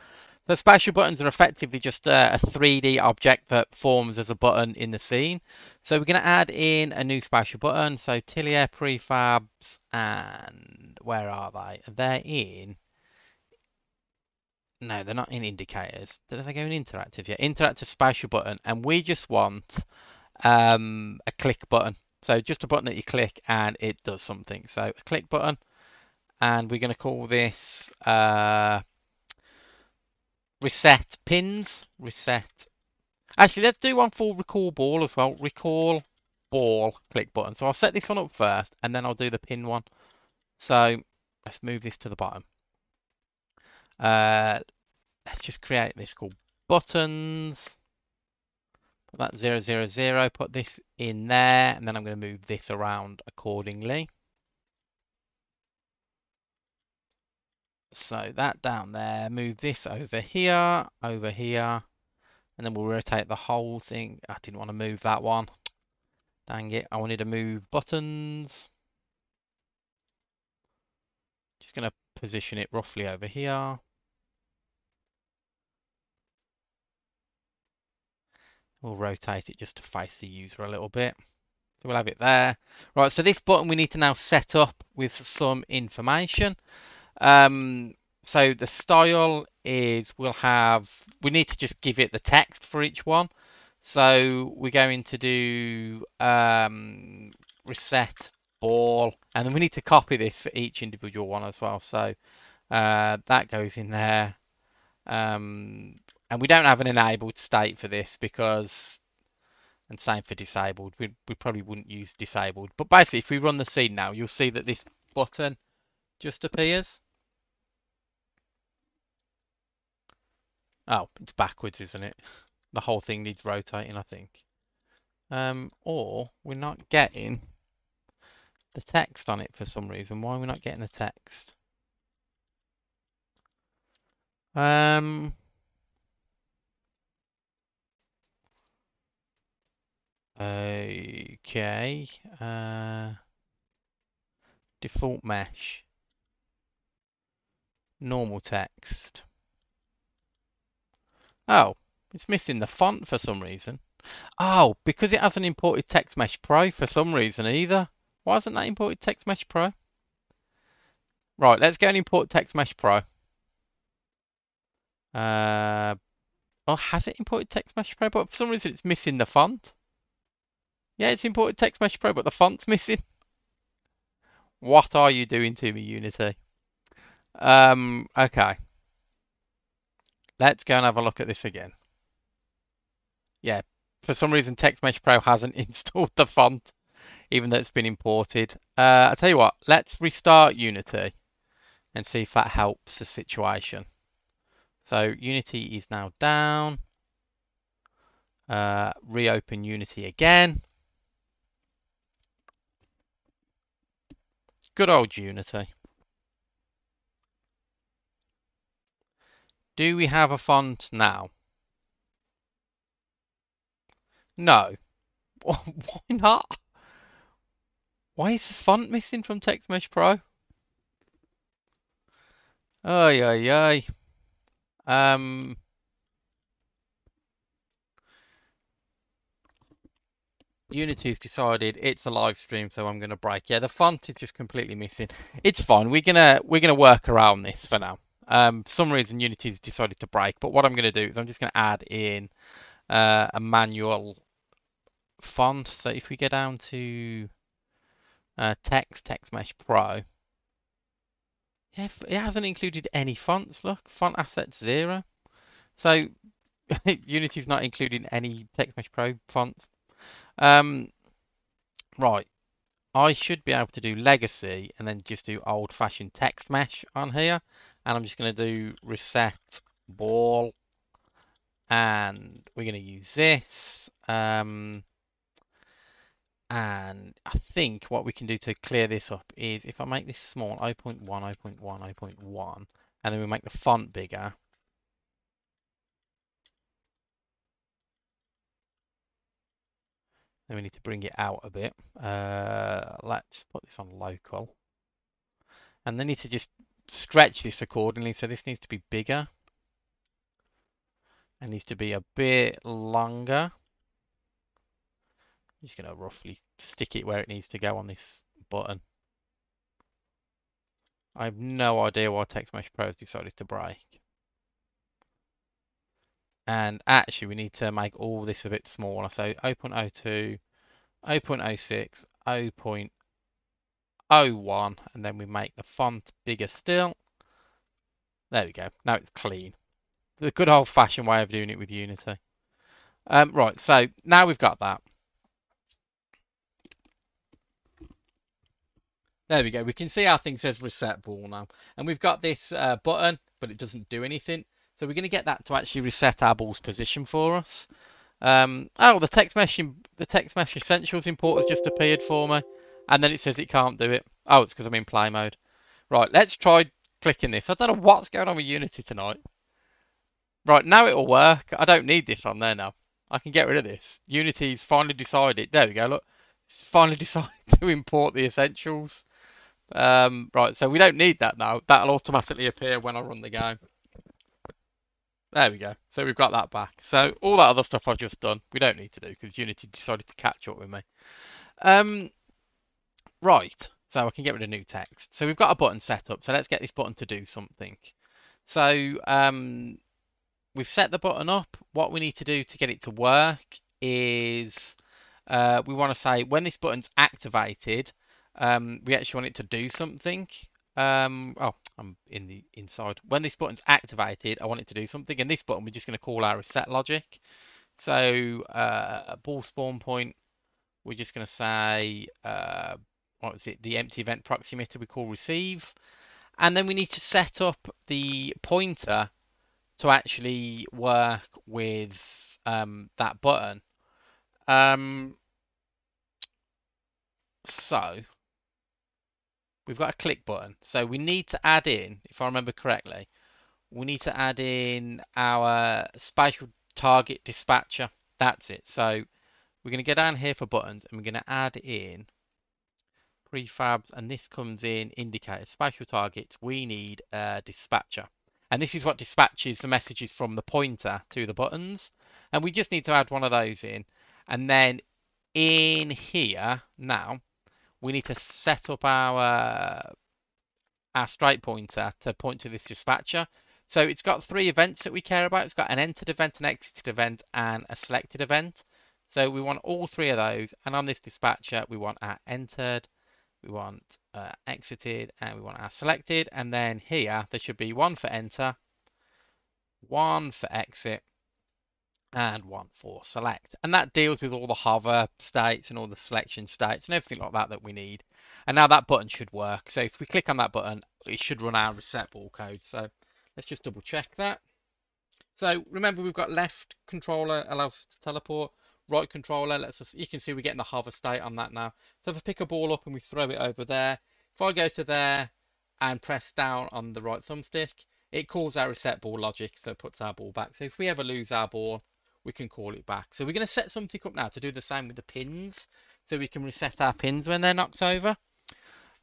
The spatial buttons are effectively just a, a three D object that forms as a button in the scene. So we're going to add in a new spatial button. So Tilia prefabs, and where are they? They're in. No, they're not in indicators. Did they go in interactive? Yeah, interactive spatial button. And we just want um, a click button. So just a button that you click and it does something. So a click button. And we're going to call this uh, reset pins. Reset. Actually, let's do one for recall ball as well. Recall ball click button. So I'll set this one up first and then I'll do the pin one. So let's move this to the bottom. Uh, let's just create this called buttons. Put that zero zero zero. Put this in there, and then I'm going to move this around accordingly. So that down there. Move this over here, over here, and then we'll rotate the whole thing. I didn't want to move that one. Dang it! I wanted to move buttons. Just going to position it roughly over here. We'll rotate it just to face the user a little bit. So we'll have it there. Right, so this button we need to now set up with some information. Um, so the style is we'll have, we need to just give it the text for each one. So we're going to do um, reset ball, and then we need to copy this for each individual one as well. So uh, that goes in there. Um, And we don't have an enabled state for this because, and same for disabled, we, we probably wouldn't use disabled. But basically, if we run the scene now, you'll see that this button just appears. Oh, it's backwards, isn't it? The whole thing needs rotating, I think. Um, or we're not getting the text on it for some reason. Why are we not getting the text? Um... Okay, uh, default mesh, normal text. Oh, it's missing the font for some reason. Oh, because it hasn't imported TextMesh Pro for some reason either. Why hasn't that imported TextMesh Pro? Right, let's go and import TextMesh Pro. Uh, oh, has it imported TextMesh Pro? But for some reason it's missing the font. Yeah, it's imported TextMesh Pro, but the font's missing. What are you doing to me, Unity? Um, okay. Let's go and have a look at this again. Yeah, for some reason, TextMesh Pro hasn't installed the font, even though it's been imported. Uh, I'll tell you what, let's restart Unity and see if that helps the situation. So Unity is now down. Uh, reopen Unity again. Good old Unity. Do we have a font now? No. Why not? Why is the font missing from TextMesh Pro? Ay, ay, ay. Um, Unity's decided it's a live stream, so I'm going to break. Yeah, the font is just completely missing. It's fine. We're gonna we're gonna work around this for now. Um, for some reason Unity's decided to break, but what I'm going to do is I'm just going to add in uh, a manual font. So if we go down to uh, text TextMesh Pro. It hasn't included any fonts. Look, font assets zero. So Unity's not including any TextMesh Pro fonts. Um, right, I should be able to do legacy and then just do old-fashioned text mesh on here. And I'm just going to do reset ball, and we're going to use this. Um, And I think what we can do to clear this up is if I make this small, zero point one, zero point one, zero point one, and then we make the font bigger. Then we need to bring it out a bit. Uh, let's put this on local. And then need to just stretch this accordingly. So this needs to be bigger. It needs to be a bit longer. I'm just going to roughly stick it where it needs to go on this button. I have no idea why TextMesh Pro has decided to break. And actually we need to make all this a bit smaller. So zero point zero two, zero point zero six, zero point zero one, and then we make the font bigger still. There we go. Now it's clean. The good old fashioned way of doing it with Unity. Um, right, so now we've got that. There we go. We can see our thing says reset ball now. And we've got this uh, button, but it doesn't do anything. So we're going to get that to actually reset our ball's position for us. Um, oh, the text mesh, the text mesh essentials importer's just appeared for me. And then it says it can't do it. Oh, it's because I'm in play mode. Right, let's try clicking this. I don't know what's going on with Unity tonight. Right, now it'll work. I don't need this on there now. I can get rid of this. Unity's finally decided. There we go, look. It's finally decided to import the essentials. Um, right, so we don't need that now. That'll automatically appear when I run the game. There we go. So we've got that back. So all that other stuff I've just done, we don't need to do because Unity decided to catch up with me. Um, right, so I can get rid of new text. So we've got a button set up. So let's get this button to do something. So um, we've set the button up. What we need to do to get it to work is uh, we want to say when this button's activated, Um, we actually want it to do something. Um, oh, I'm in the inside. When this button's activated, I want it to do something. And this button, we're just going to call our reset logic. So uh, ball spawn point, we're just going to say, uh, what was it? The empty event proximeter we call receive. And then we need to set up the pointer to actually work with um, that button. Um, so... We've got a click button. So we need to add in, if I remember correctly, we need to add in our spatial target dispatcher. That's it. So we're going to go down here for buttons and we're going to add in prefabs. And this comes in indicators, spatial targets. We need a dispatcher. And this is what dispatches the messages from the pointer to the buttons. And we just need to add one of those in. And then in here now, we need to set up our uh, our straight pointer to point to this dispatcher. So it's got three events that we care about. It's got an entered event, an exited event, and a selected event. So we want all three of those. And on this dispatcher, we want our entered, we want uh, exited, and we want our selected. And then here, there should be one for enter, one for exit, and one for select. And that deals with all the hover states and all the selection states and everything like that that we need. And now that button should work. So if we click on that button, it should run our reset ball code. So let's just double check that. So remember, we've got left controller allows us to teleport, right controller lets us, you can see we're getting the hover state on that now. So if I pick a ball up and we throw it over there, If I go to there and press down on the right thumbstick, it calls our reset ball logic, so it puts our ball back. So if we ever lose our ball, we can call it back. So we're going to set something up now to do the same with the pins, so we can reset our pins when they're knocked over.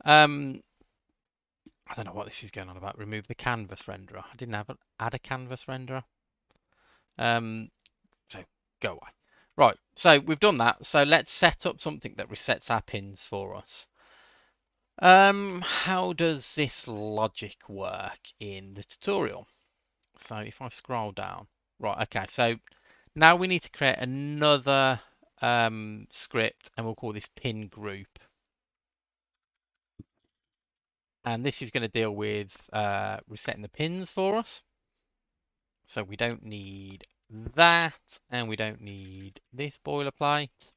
Um, I don't know what this is going on about. Remove the canvas renderer. I didn't have an, add a canvas renderer. Um, so go away. Right, so we've done that. So let's set up something that resets our pins for us. Um, how does this logic work in the tutorial? So if I scroll down, right, okay, so now we need to create another um, script, and we'll call this pin group. And this is going to deal with uh, resetting the pins for us. So we don't need that, and we don't need this boilerplate.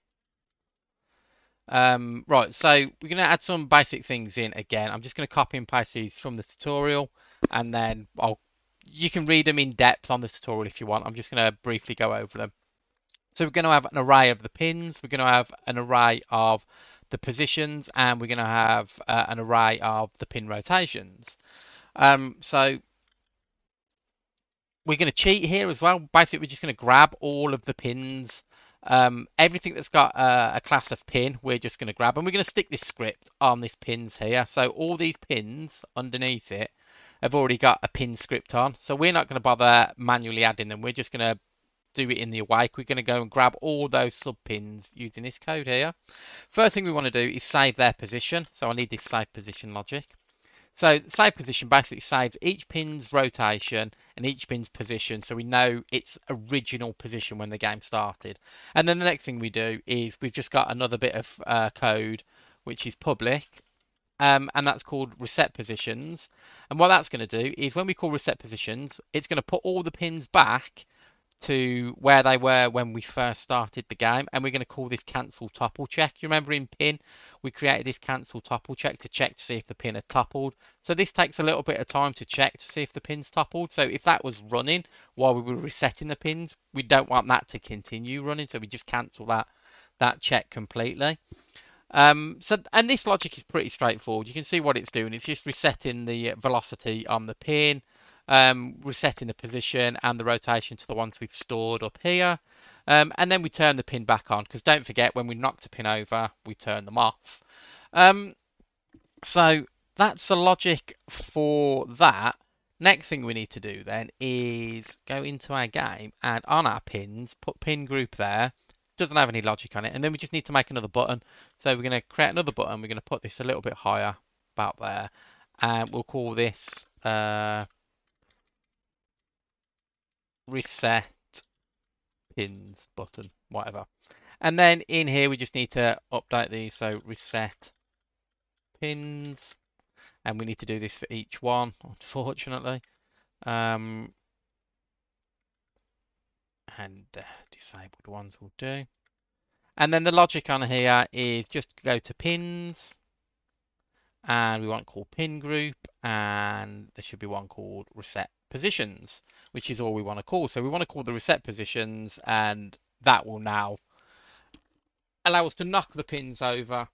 Um, right, so we're going to add some basic things in again. I'm just going to copy and paste these from the tutorial, and then I'll, you can read them in depth on the tutorial if you want. I'm just going to briefly go over them. So we're going to have an array of the pins, we're going to have an array of the positions, and we're going to have uh, an array of the pin rotations. Um, so we're going to cheat here as well. Basically, we're just going to grab all of the pins. Um, everything that's got uh, a class of pin, we're just going to grab, and we're going to stick this script on this pins here. So all these pins underneath it have already got a pin script on, so we're not going to bother manually adding them. We're just going to do it in the awake. We're going to go and grab all those sub pins using this code here. First thing we want to do is save their position, so I need this save position logic. So save position basically saves each pin's rotation and each pin's position, so we know its original position when the game started. And then the next thing we do is we've just got another bit of uh, code which is public, um, and that's called reset positions. And what that's going to do is when we call reset positions, it's going to put all the pins back to where they were when we first started the game, and we're going to call this cancel topple check. You remember in pin we created this cancel topple check to check to see if the pin had toppled. So this takes a little bit of time to check to see if the pin's toppled. So if that was running while we were resetting the pins, we don't want that to continue running, so we just cancel that that check completely. Um, so and this logic is pretty straightforward. You can see what it's doing. It's just resetting the velocity on the pin, Um, resetting the position and the rotation to the ones we've stored up here, um, and then we turn the pin back on, because don't forget, when we knocked a pin over, we turn them off. Um, so that's the logic for that. Next thing we need to do then is go into our game and on our pins put pin group there. Doesn't have any logic on it, and then we just need to make another button. So we're going to create another button. We're going to put this a little bit higher about there, and we'll call this uh, reset pins button, whatever. And then in here we just need to update these, so reset pins, and we need to do this for each one, unfortunately. Um, and uh, disabled ones will do. And then the logic on here is just go to pins, and we want to call pin group, and there should be one called reset positions, which is all we want to call. So we want to call the reset positions, and that will now allow us to knock the pins over.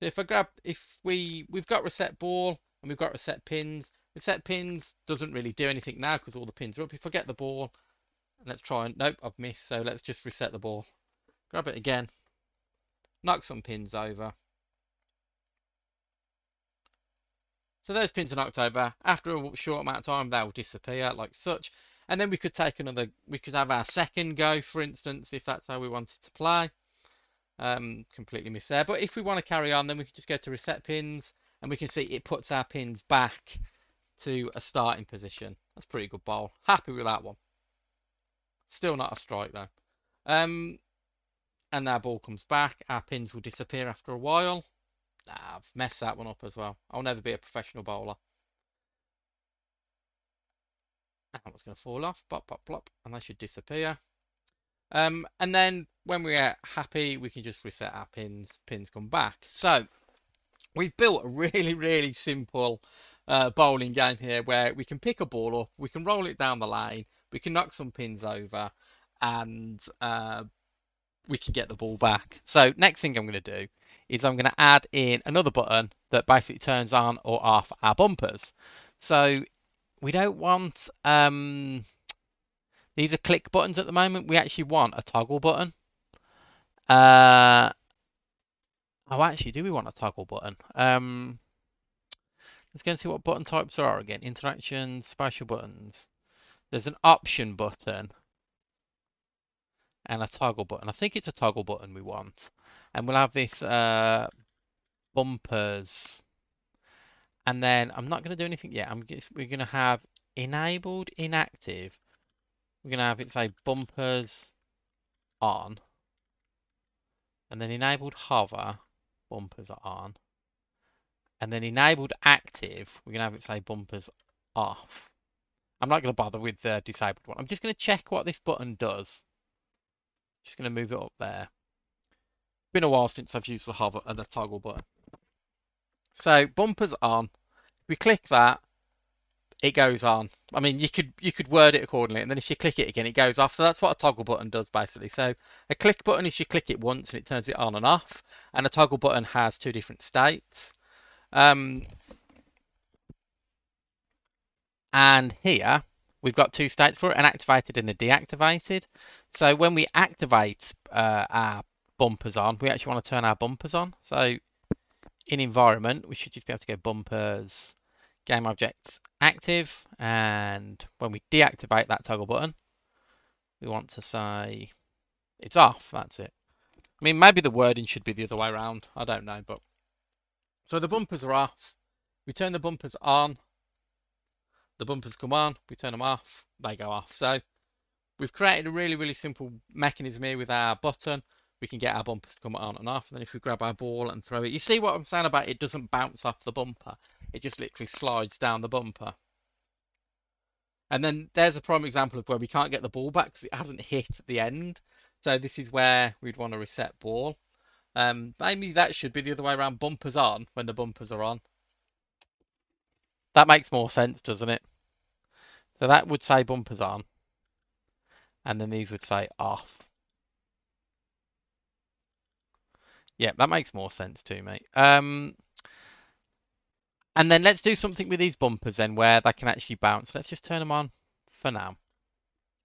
So if I grab, if we we've got reset ball and we've got reset pins. Reset pins doesn't really do anything now because all the pins are up. If I get the ball, and let's try and nope, I've missed. So let's just reset the ball. Grab it again, knock some pins over. So those pins are knocked over. After a short amount of time, they'll disappear like such. And then we could take another, we could have our second go, for instance, if that's how we wanted to play. Um, completely missed there. But if we want to carry on, then we can just go to reset pins, and we can see it puts our pins back to a starting position. That's a pretty good bowl. Happy with that one. Still not a strike though. Um, and our ball comes back. Our pins will disappear after a while. Nah, I've messed that one up as well. I'll never be a professional bowler. That one's going to fall off. Plop, plop, plop. And they should disappear. Um, and then when we're happy, we can just reset our pins. Pins come back. So we've built a really, really simple uh, bowling game here where we can pick a ball up. We can roll it down the lane. We can knock some pins over. And uh, we can get the ball back. So next thing I'm going to do is I'm going to add in another button that basically turns on or off our bumpers. So we don't want um, these are click buttons at the moment. We actually want a toggle button. Uh, oh, actually, do we want a toggle button? Um, let's go and see what button types there are again. Interaction, spatial buttons. There's an option button and a toggle button. I think it's a toggle button we want. And we'll have this uh, bumpers. And then I'm not going to do anything yet. I'm just, we're going to have enabled, inactive. We're going to have it say bumpers on. And then enabled hover, bumpers are on. And then enabled active, we're going to have it say bumpers off. I'm not going to bother with the disabled one. I'm just going to check what this button does. Just going to move it up there. It's been a while since I've used the hover and the toggle button. So bumpers on. If we click that, it goes on. I mean, you could you could word it accordingly, and then if you click it again, it goes off. So that's what a toggle button does basically. So a click button is you click it once and it turns it on and off, and a toggle button has two different states. Um, and here we've got two states for it, an activated and a deactivated. So when we activate uh, our bumpers on, we actually want to turn our bumpers on. So in environment, we should just be able to go bumpers, game objects, active. And when we deactivate that toggle button, we want to say it's off. That's it. I mean, maybe the wording should be the other way around. I don't know. But so the bumpers are off. We turn the bumpers on. The bumpers come on, we turn them off, they go off. So we've created a really, really simple mechanism here with our button. We can get our bumpers to come on and off. And then if we grab our ball and throw it, you see what I'm saying about it doesn't bounce off the bumper. It just literally slides down the bumper. And then there's a prime example of where we can't get the ball back because it hasn't hit the end. So this is where we'd want to reset ball. Um, maybe that should be the other way around, bumpers on when the bumpers are on. That makes more sense, doesn't it? So that would say bumpers on. And then these would say off. Yeah, that makes more sense to me. Um, and then let's do something with these bumpers then where they can actually bounce. Let's just turn them on for now.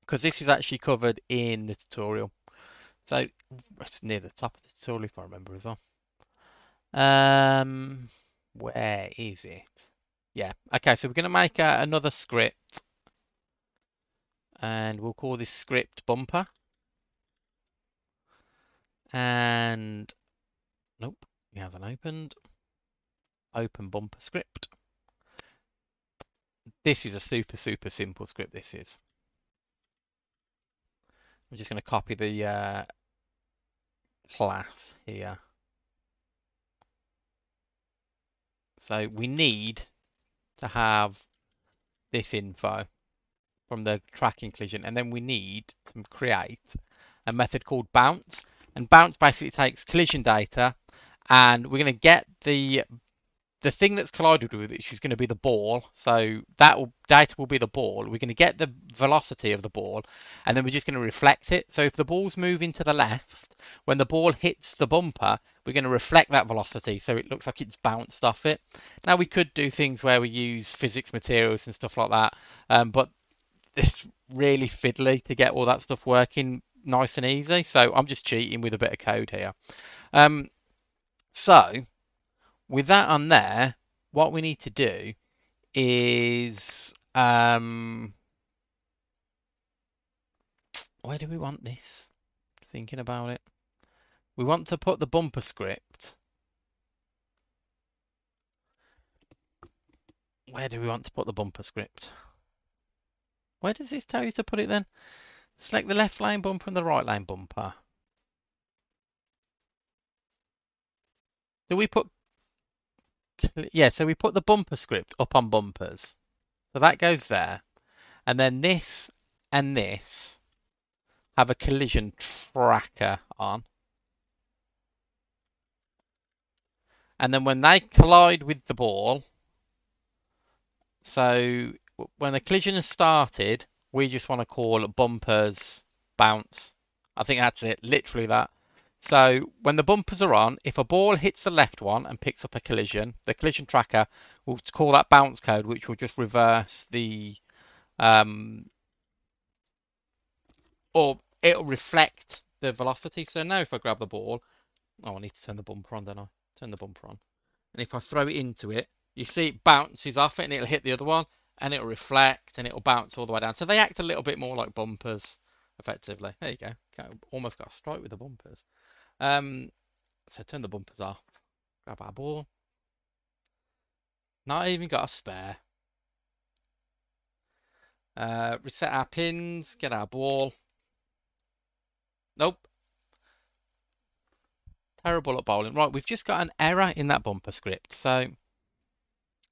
Because this is actually covered in the tutorial. So it's near the top of the tutorial if I remember as well. Um, where is it? Yeah, okay, so we're going to make uh, another script and we'll call this script bumper. And nope, it hasn't opened. Open bumper script. This is a super, super simple script. This is. I'm just going to copy the uh, class here. So we need to have this info from the tracking collision, and then we need to create a method called bounce, and bounce basically takes collision data, and we're going to get the the thing that's collided with it, which is going to be the ball. So that will, data will be the ball. We're going to get the velocity of the ball, and then we're just going to reflect it. So if the ball's moving to the left, when the ball hits the bumper, we're going to reflect that velocity so it looks like it's bounced off it. Now, we could do things where we use physics materials and stuff like that, um, but it's really fiddly to get all that stuff working nice and easy. So I'm just cheating with a bit of code here. Um, so... With that on there, what we need to do is, um, where do we want this? Thinking about it. We want to put the bumper script. Where do we want to put the bumper script? Where does this tell you to put it then? Select the left lane bumper and the right lane bumper. Do we put... Yeah, so we put the bumper script up on bumpers. So that goes there. And then this and this have a collision tracker on. And then when they collide with the ball, so when the collision has started, we just want to call bumpers bounce. I think that's it, literally that. So when the bumpers are on, if a ball hits the left one and picks up a collision, the collision tracker will call that bounce code, which will just reverse the, um, or it'll reflect the velocity. So now if I grab the ball, oh, I need to turn the bumper on, don't I? Turn the bumper on. And if I throw it into it, you see it bounces off it and it'll hit the other one and it'll reflect and it'll bounce all the way down. So they act a little bit more like bumpers, effectively. There you go. Almost got a strike with the bumpers. Um, so turn the bumpers off. Grab our ball. Not even got a spare. Uh, reset our pins. Get our ball. Nope. Terrible at bowling. Right, we've just got an error in that bumper script. So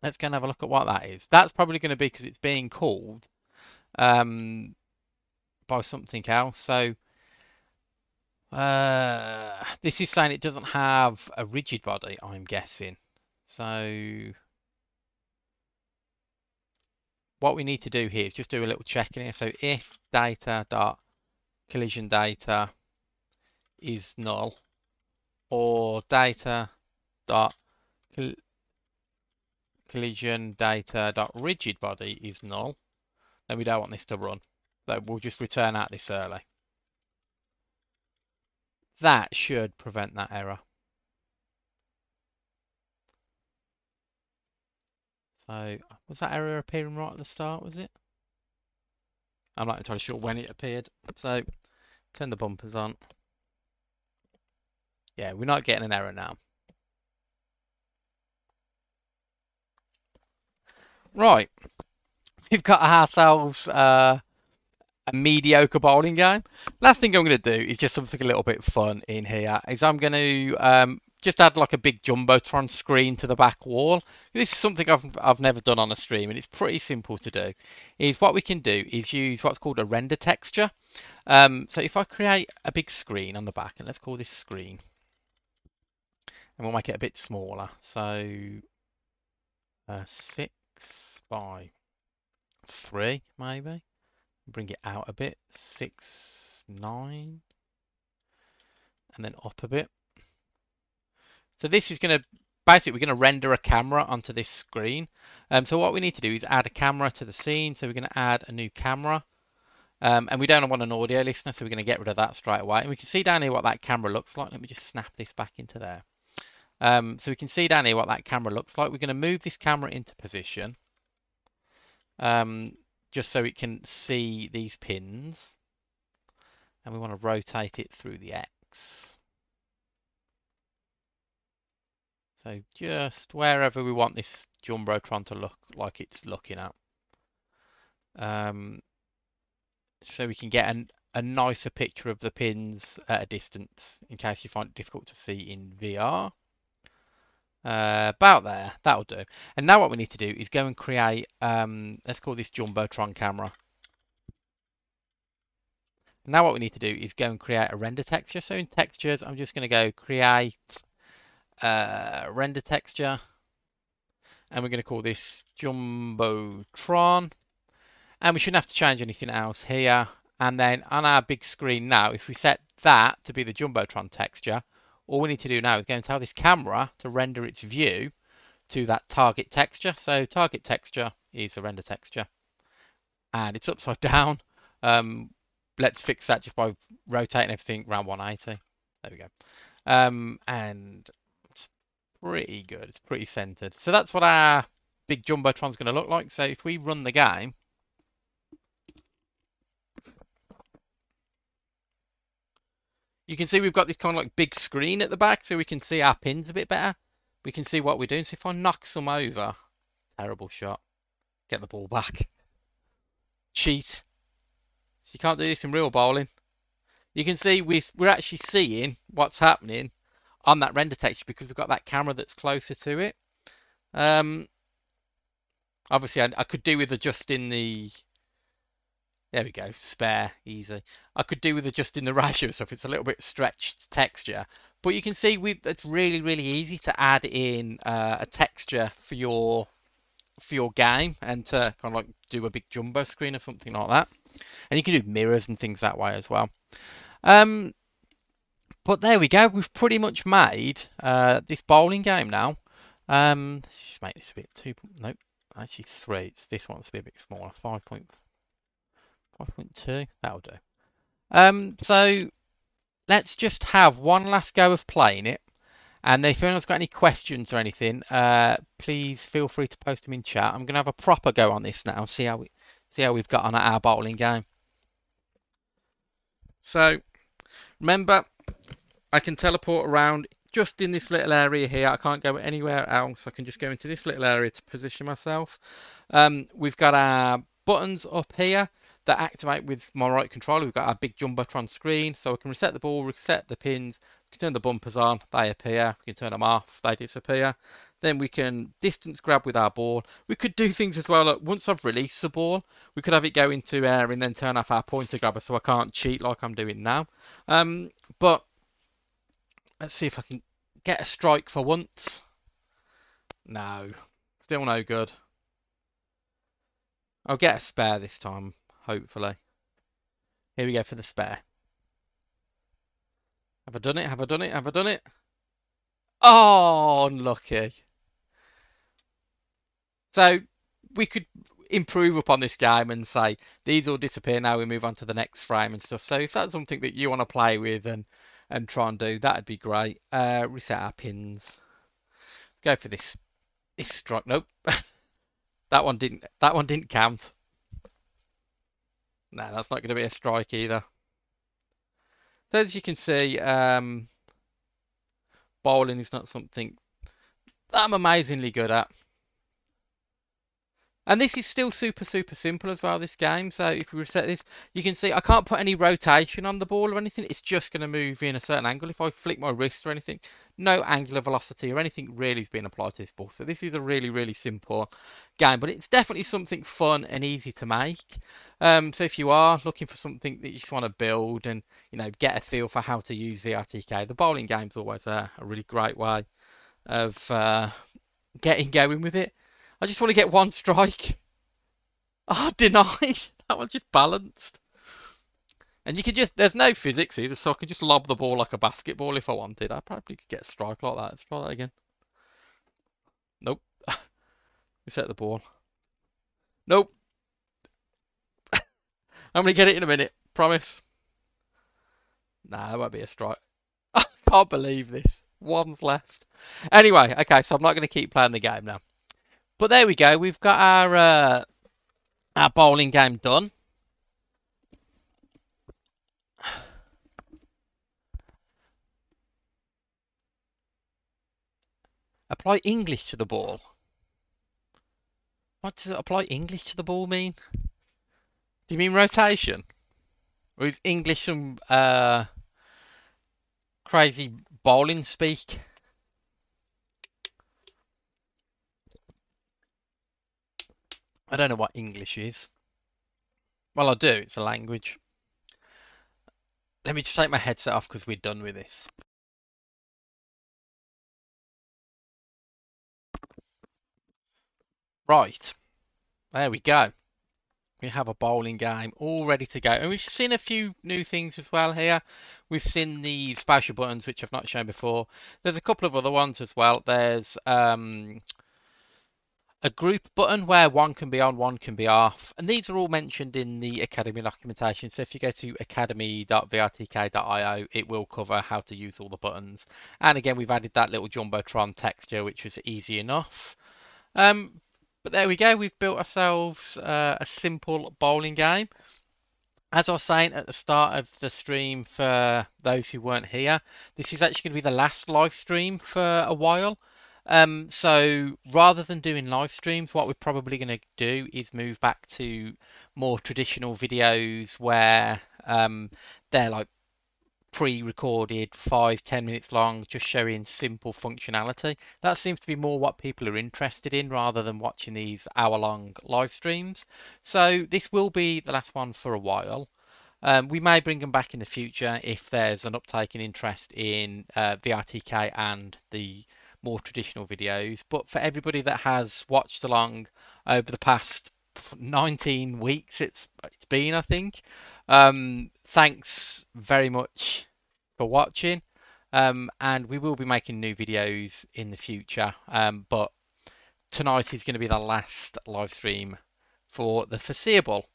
let's go and have a look at what that is. That's probably going to be because it's being called um, by something else. So uh, this is saying it doesn't have a rigid body, I'm guessing. So what we need to do here is just do a little check in here. So if data.collision data is null, or data dot collision data dot rigid body is null, then we don't want this to run. So we'll just return out this early. That should prevent that error. So was that error appearing right at the start, was it? I'm not entirely sure when it appeared. So turn the bumpers on. Yeah, we're not getting an error now. Right. We've got ourselves uh, a mediocre bowling game. Last thing I'm going to do is just something a little bit fun in here. Is I'm going to um, just add like a big Jumbotron screen to the back wall. This is something I've, I've never done on a stream, and it's pretty simple to do. Is what we can do is use what's called a render texture. Um, so if I create a big screen on the back, and let's call this screen. And we'll make it a bit smaller. So uh, six by three, maybe. Bring it out a bit. Six, nine. And then up a bit. So this is going to, basically, we're going to render a camera onto this screen. Um, so what we need to do is add a camera to the scene. So we're going to add a new camera. Um, and we don't want an audio listener, so we're going to get rid of that straight away. And we can see down here what that camera looks like. Let me just snap this back into there. Um, so we can see down here what that camera looks like. We're going to move this camera into position um, just so it can see these pins. And we want to rotate it through the X. So just wherever we want this Jumbotron to look like it's looking at. Um, so we can get an, a nicer picture of the pins at a distance in case you find it difficult to see in V R. Uh, about there, that'll do. And now what we need to do is go and create, um, let's call this Jumbotron camera. Now what we need to do is go and create a render texture. So in textures, I'm just going to go create uh, render texture. And we're going to call this Jumbotron. And we shouldn't have to change anything else here. And then on our big screen now, if we set that to be the Jumbotron texture, all we need to do now is go and tell this camera to render its view to that target texture. So target texture is the render texture. And it's upside down. Um, let's fix that just by rotating everything around one eighty. There we go. Um, and it's pretty good. It's pretty centered. So that's what our big Jumbotron is going to look like. So if we run the game, you can see we've got this kind of like big screen at the back, so we can see our pins a bit better. We can see what we're doing. So if I knock some over, terrible shot. Get the ball back. Cheat. So you can't do this in real bowling. You can see we're, we're actually seeing what's happening on that render texture because we've got that camera that's closer to it. Um, obviously, I, I could do with adjusting the... There we go, spare, easy. I could do with adjusting the ratio stuff. It's a little bit stretched texture. But you can see we it's really, really easy to add in uh, a texture for your for your game and to kind of like do a big jumbo screen or something like that. And you can do mirrors and things that way as well. Um, But there we go. We've pretty much made uh, this bowling game now. Um, let's just make this a bit two. Nope, actually three. It's this one's a bit smaller. Five point five point two. That'll do. Um, so let's just have one last go of playing it. And if anyone's got any questions or anything, uh, please feel free to post them in chat. I'm gonna have a proper go on this now. See how we see how we've got on at our bowling game. So remember, I can teleport around just in this little area here. I can't go anywhere else. I can just go into this little area to position myself. Um, we've got our buttons up here that activate with my right controller. We've got our big Jumbotron screen, so I can reset the ball, reset the pins. We can turn the bumpers on, they appear. We can turn them off, they disappear. Then we can distance grab with our ball. We could do things as well, like once I've released the ball, we could have it go into air and then turn off our pointer grabber so I can't cheat like I'm doing now. Um, but let's see if I can get a strike for once. No, still no good. I'll get a spare this time, hopefully. Here we go for the spare. Have I done it? Have I done it? Have I done it? Oh, unlucky. So we could improve upon this game and say, these all disappear now, we move on to the next frame and stuff. So if that's something that you want to play with and, and try and do, that'd be great. Uh, reset our pins. Let's go for this. This strike. Nope. that one didn't, that one didn't count. No, that's not going to be a strike either. So as you can see, um, bowling is not something that I'm amazingly good at. And this is still super, super simple as well, this game. So if we reset this, you can see I can't put any rotation on the ball or anything. It's just going to move in a certain angle. If I flick my wrist or anything, no angular velocity or anything really is being applied to this ball. So this is a really, really simple game. But it's definitely something fun and easy to make. Um, so if you are looking for something that you just want to build and, you know, get a feel for how to use V R T K, the bowling game's always a, a really great way of uh, getting going with it. I just want to get one strike. Oh, denied. That one's just balanced. And you can just, there's no physics either, so I can just lob the ball like a basketball if I wanted. I probably could get a strike like that. Let's try that again. Nope. Reset the ball. Nope. I'm going to get it in a minute. Promise. Nah, that won't be a strike. I can't believe this. One's left. Anyway, okay, so I'm not going to keep playing the game now. But there we go. We've got our uh, our bowling game done. Apply English to the ball. What does apply English to the ball mean? Do you mean rotation? Or is English some uh, crazy bowling speak? I don't know what English is. Well, I do. It's a language. Let me just take my headset off because we're done with this. Right. There we go. We have a bowling game all ready to go. And we've seen a few new things as well here. We've seen the spatial buttons, which I've not shown before. There's a couple of other ones as well. There's... Um, a group button where one can be on, one can be off. And these are all mentioned in the Academy documentation. So if you go to academy dot V R T K dot I O, it will cover how to use all the buttons. And again, we've added that little Jumbotron texture, which was easy enough. Um, but there we go. We've built ourselves uh, a simple bowling game. As I was saying at the start of the stream, for those who weren't here, this is actually going to be the last live stream for a while. Um, so rather than doing live streams, what we're probably going to do is move back to more traditional videos where um, they're like pre-recorded, five, ten minutes long, just showing simple functionality. That seems to be more what people are interested in rather than watching these hour-long live streams. So this will be the last one for a while. Um, we may bring them back in the future if there's an uptake in interest in uh, V R T K and the more traditional videos. But for everybody that has watched along over the past nineteen weeks it's it's been, I think, um thanks very much for watching. um, and we will be making new videos in the future, um, but tonight is going to be the last live stream for the foreseeable.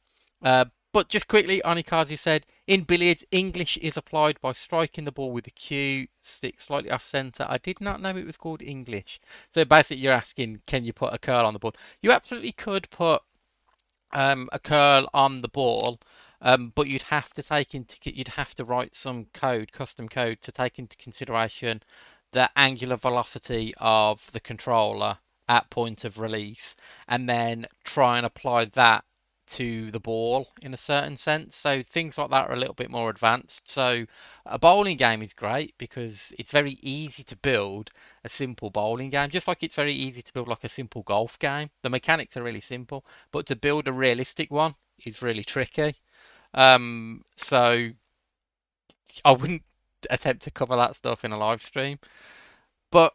Uh, but just quickly, Anikazi said, in billiards, English is applied by striking the ball with the cue stick slightly off centre. I did not know it was called English. So basically you're asking, can you put a curl on the ball? You absolutely could put um, a curl on the ball, um, but you'd have to take into, you'd have to write some code, custom code, to take into consideration the angular velocity of the controller at point of release, and then try and apply that to the ball in a certain sense. So things like that are a little bit more advanced. So a bowling game is great because it's very easy to build a simple bowling game, just like it's very easy to build like a simple golf game. The mechanics are really simple, but to build a realistic one is really tricky. Um, so I wouldn't attempt to cover that stuff in a live stream, but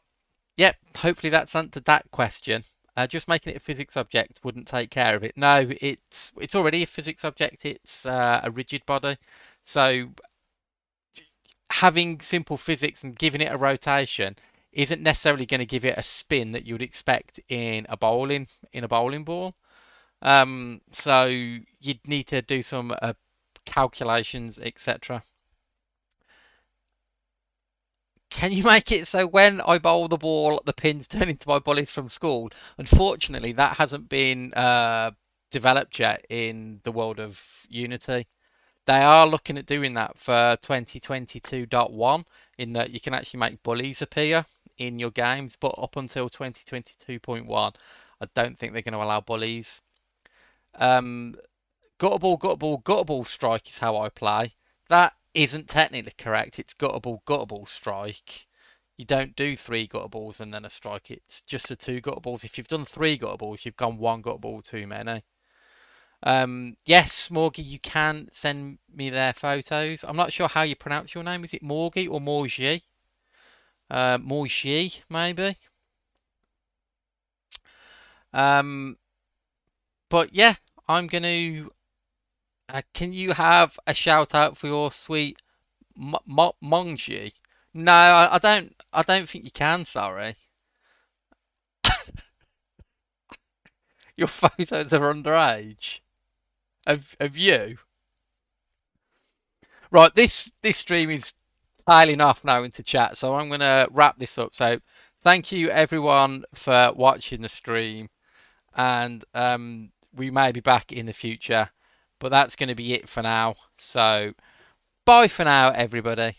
yep, hopefully that's answered that question. Uh, just making it a physics object wouldn't take care of it. No, it's it's already a physics object. It's uh, a rigid body. So having simple physics and giving it a rotation isn't necessarily going to give it a spin that you would expect in a bowling in a bowling ball. Um, so you'd need to do some uh, calculations, et cetera. Can you make it so when I bowl the ball, the pins turn into my bullies from school? Unfortunately, that hasn't been uh, developed yet in the world of Unity. They are looking at doing that for twenty twenty-two point one, in that you can actually make bullies appear in your games. But up until twenty twenty-two point one, I don't think they're going to allow bullies. Um, gutter ball, gutter ball, gutter ball strike is how I play. That isn't technically correct. It's gutter ball, gutter ball, strike. You don't do three gutter balls and then a strike. It's just the two gutter balls. If you've done three gutter balls, you've gone one gutter ball too many. Um, yes, Morgie, you can send me their photos. I'm not sure how you pronounce your name. Is it Morgie or Morgie? Uh, Morgie, maybe. Um, but yeah, I'm going to... Uh, can you have a shout out for your sweet Mongji? No, I, I don't. I don't think you can. Sorry. Your photos are underage. Of of you. Right. This this stream is tailing off now into chat, so I'm gonna wrap this up. So thank you everyone for watching the stream, and um, we may be back in the future. But that's going to be it for now. So, bye for now, everybody.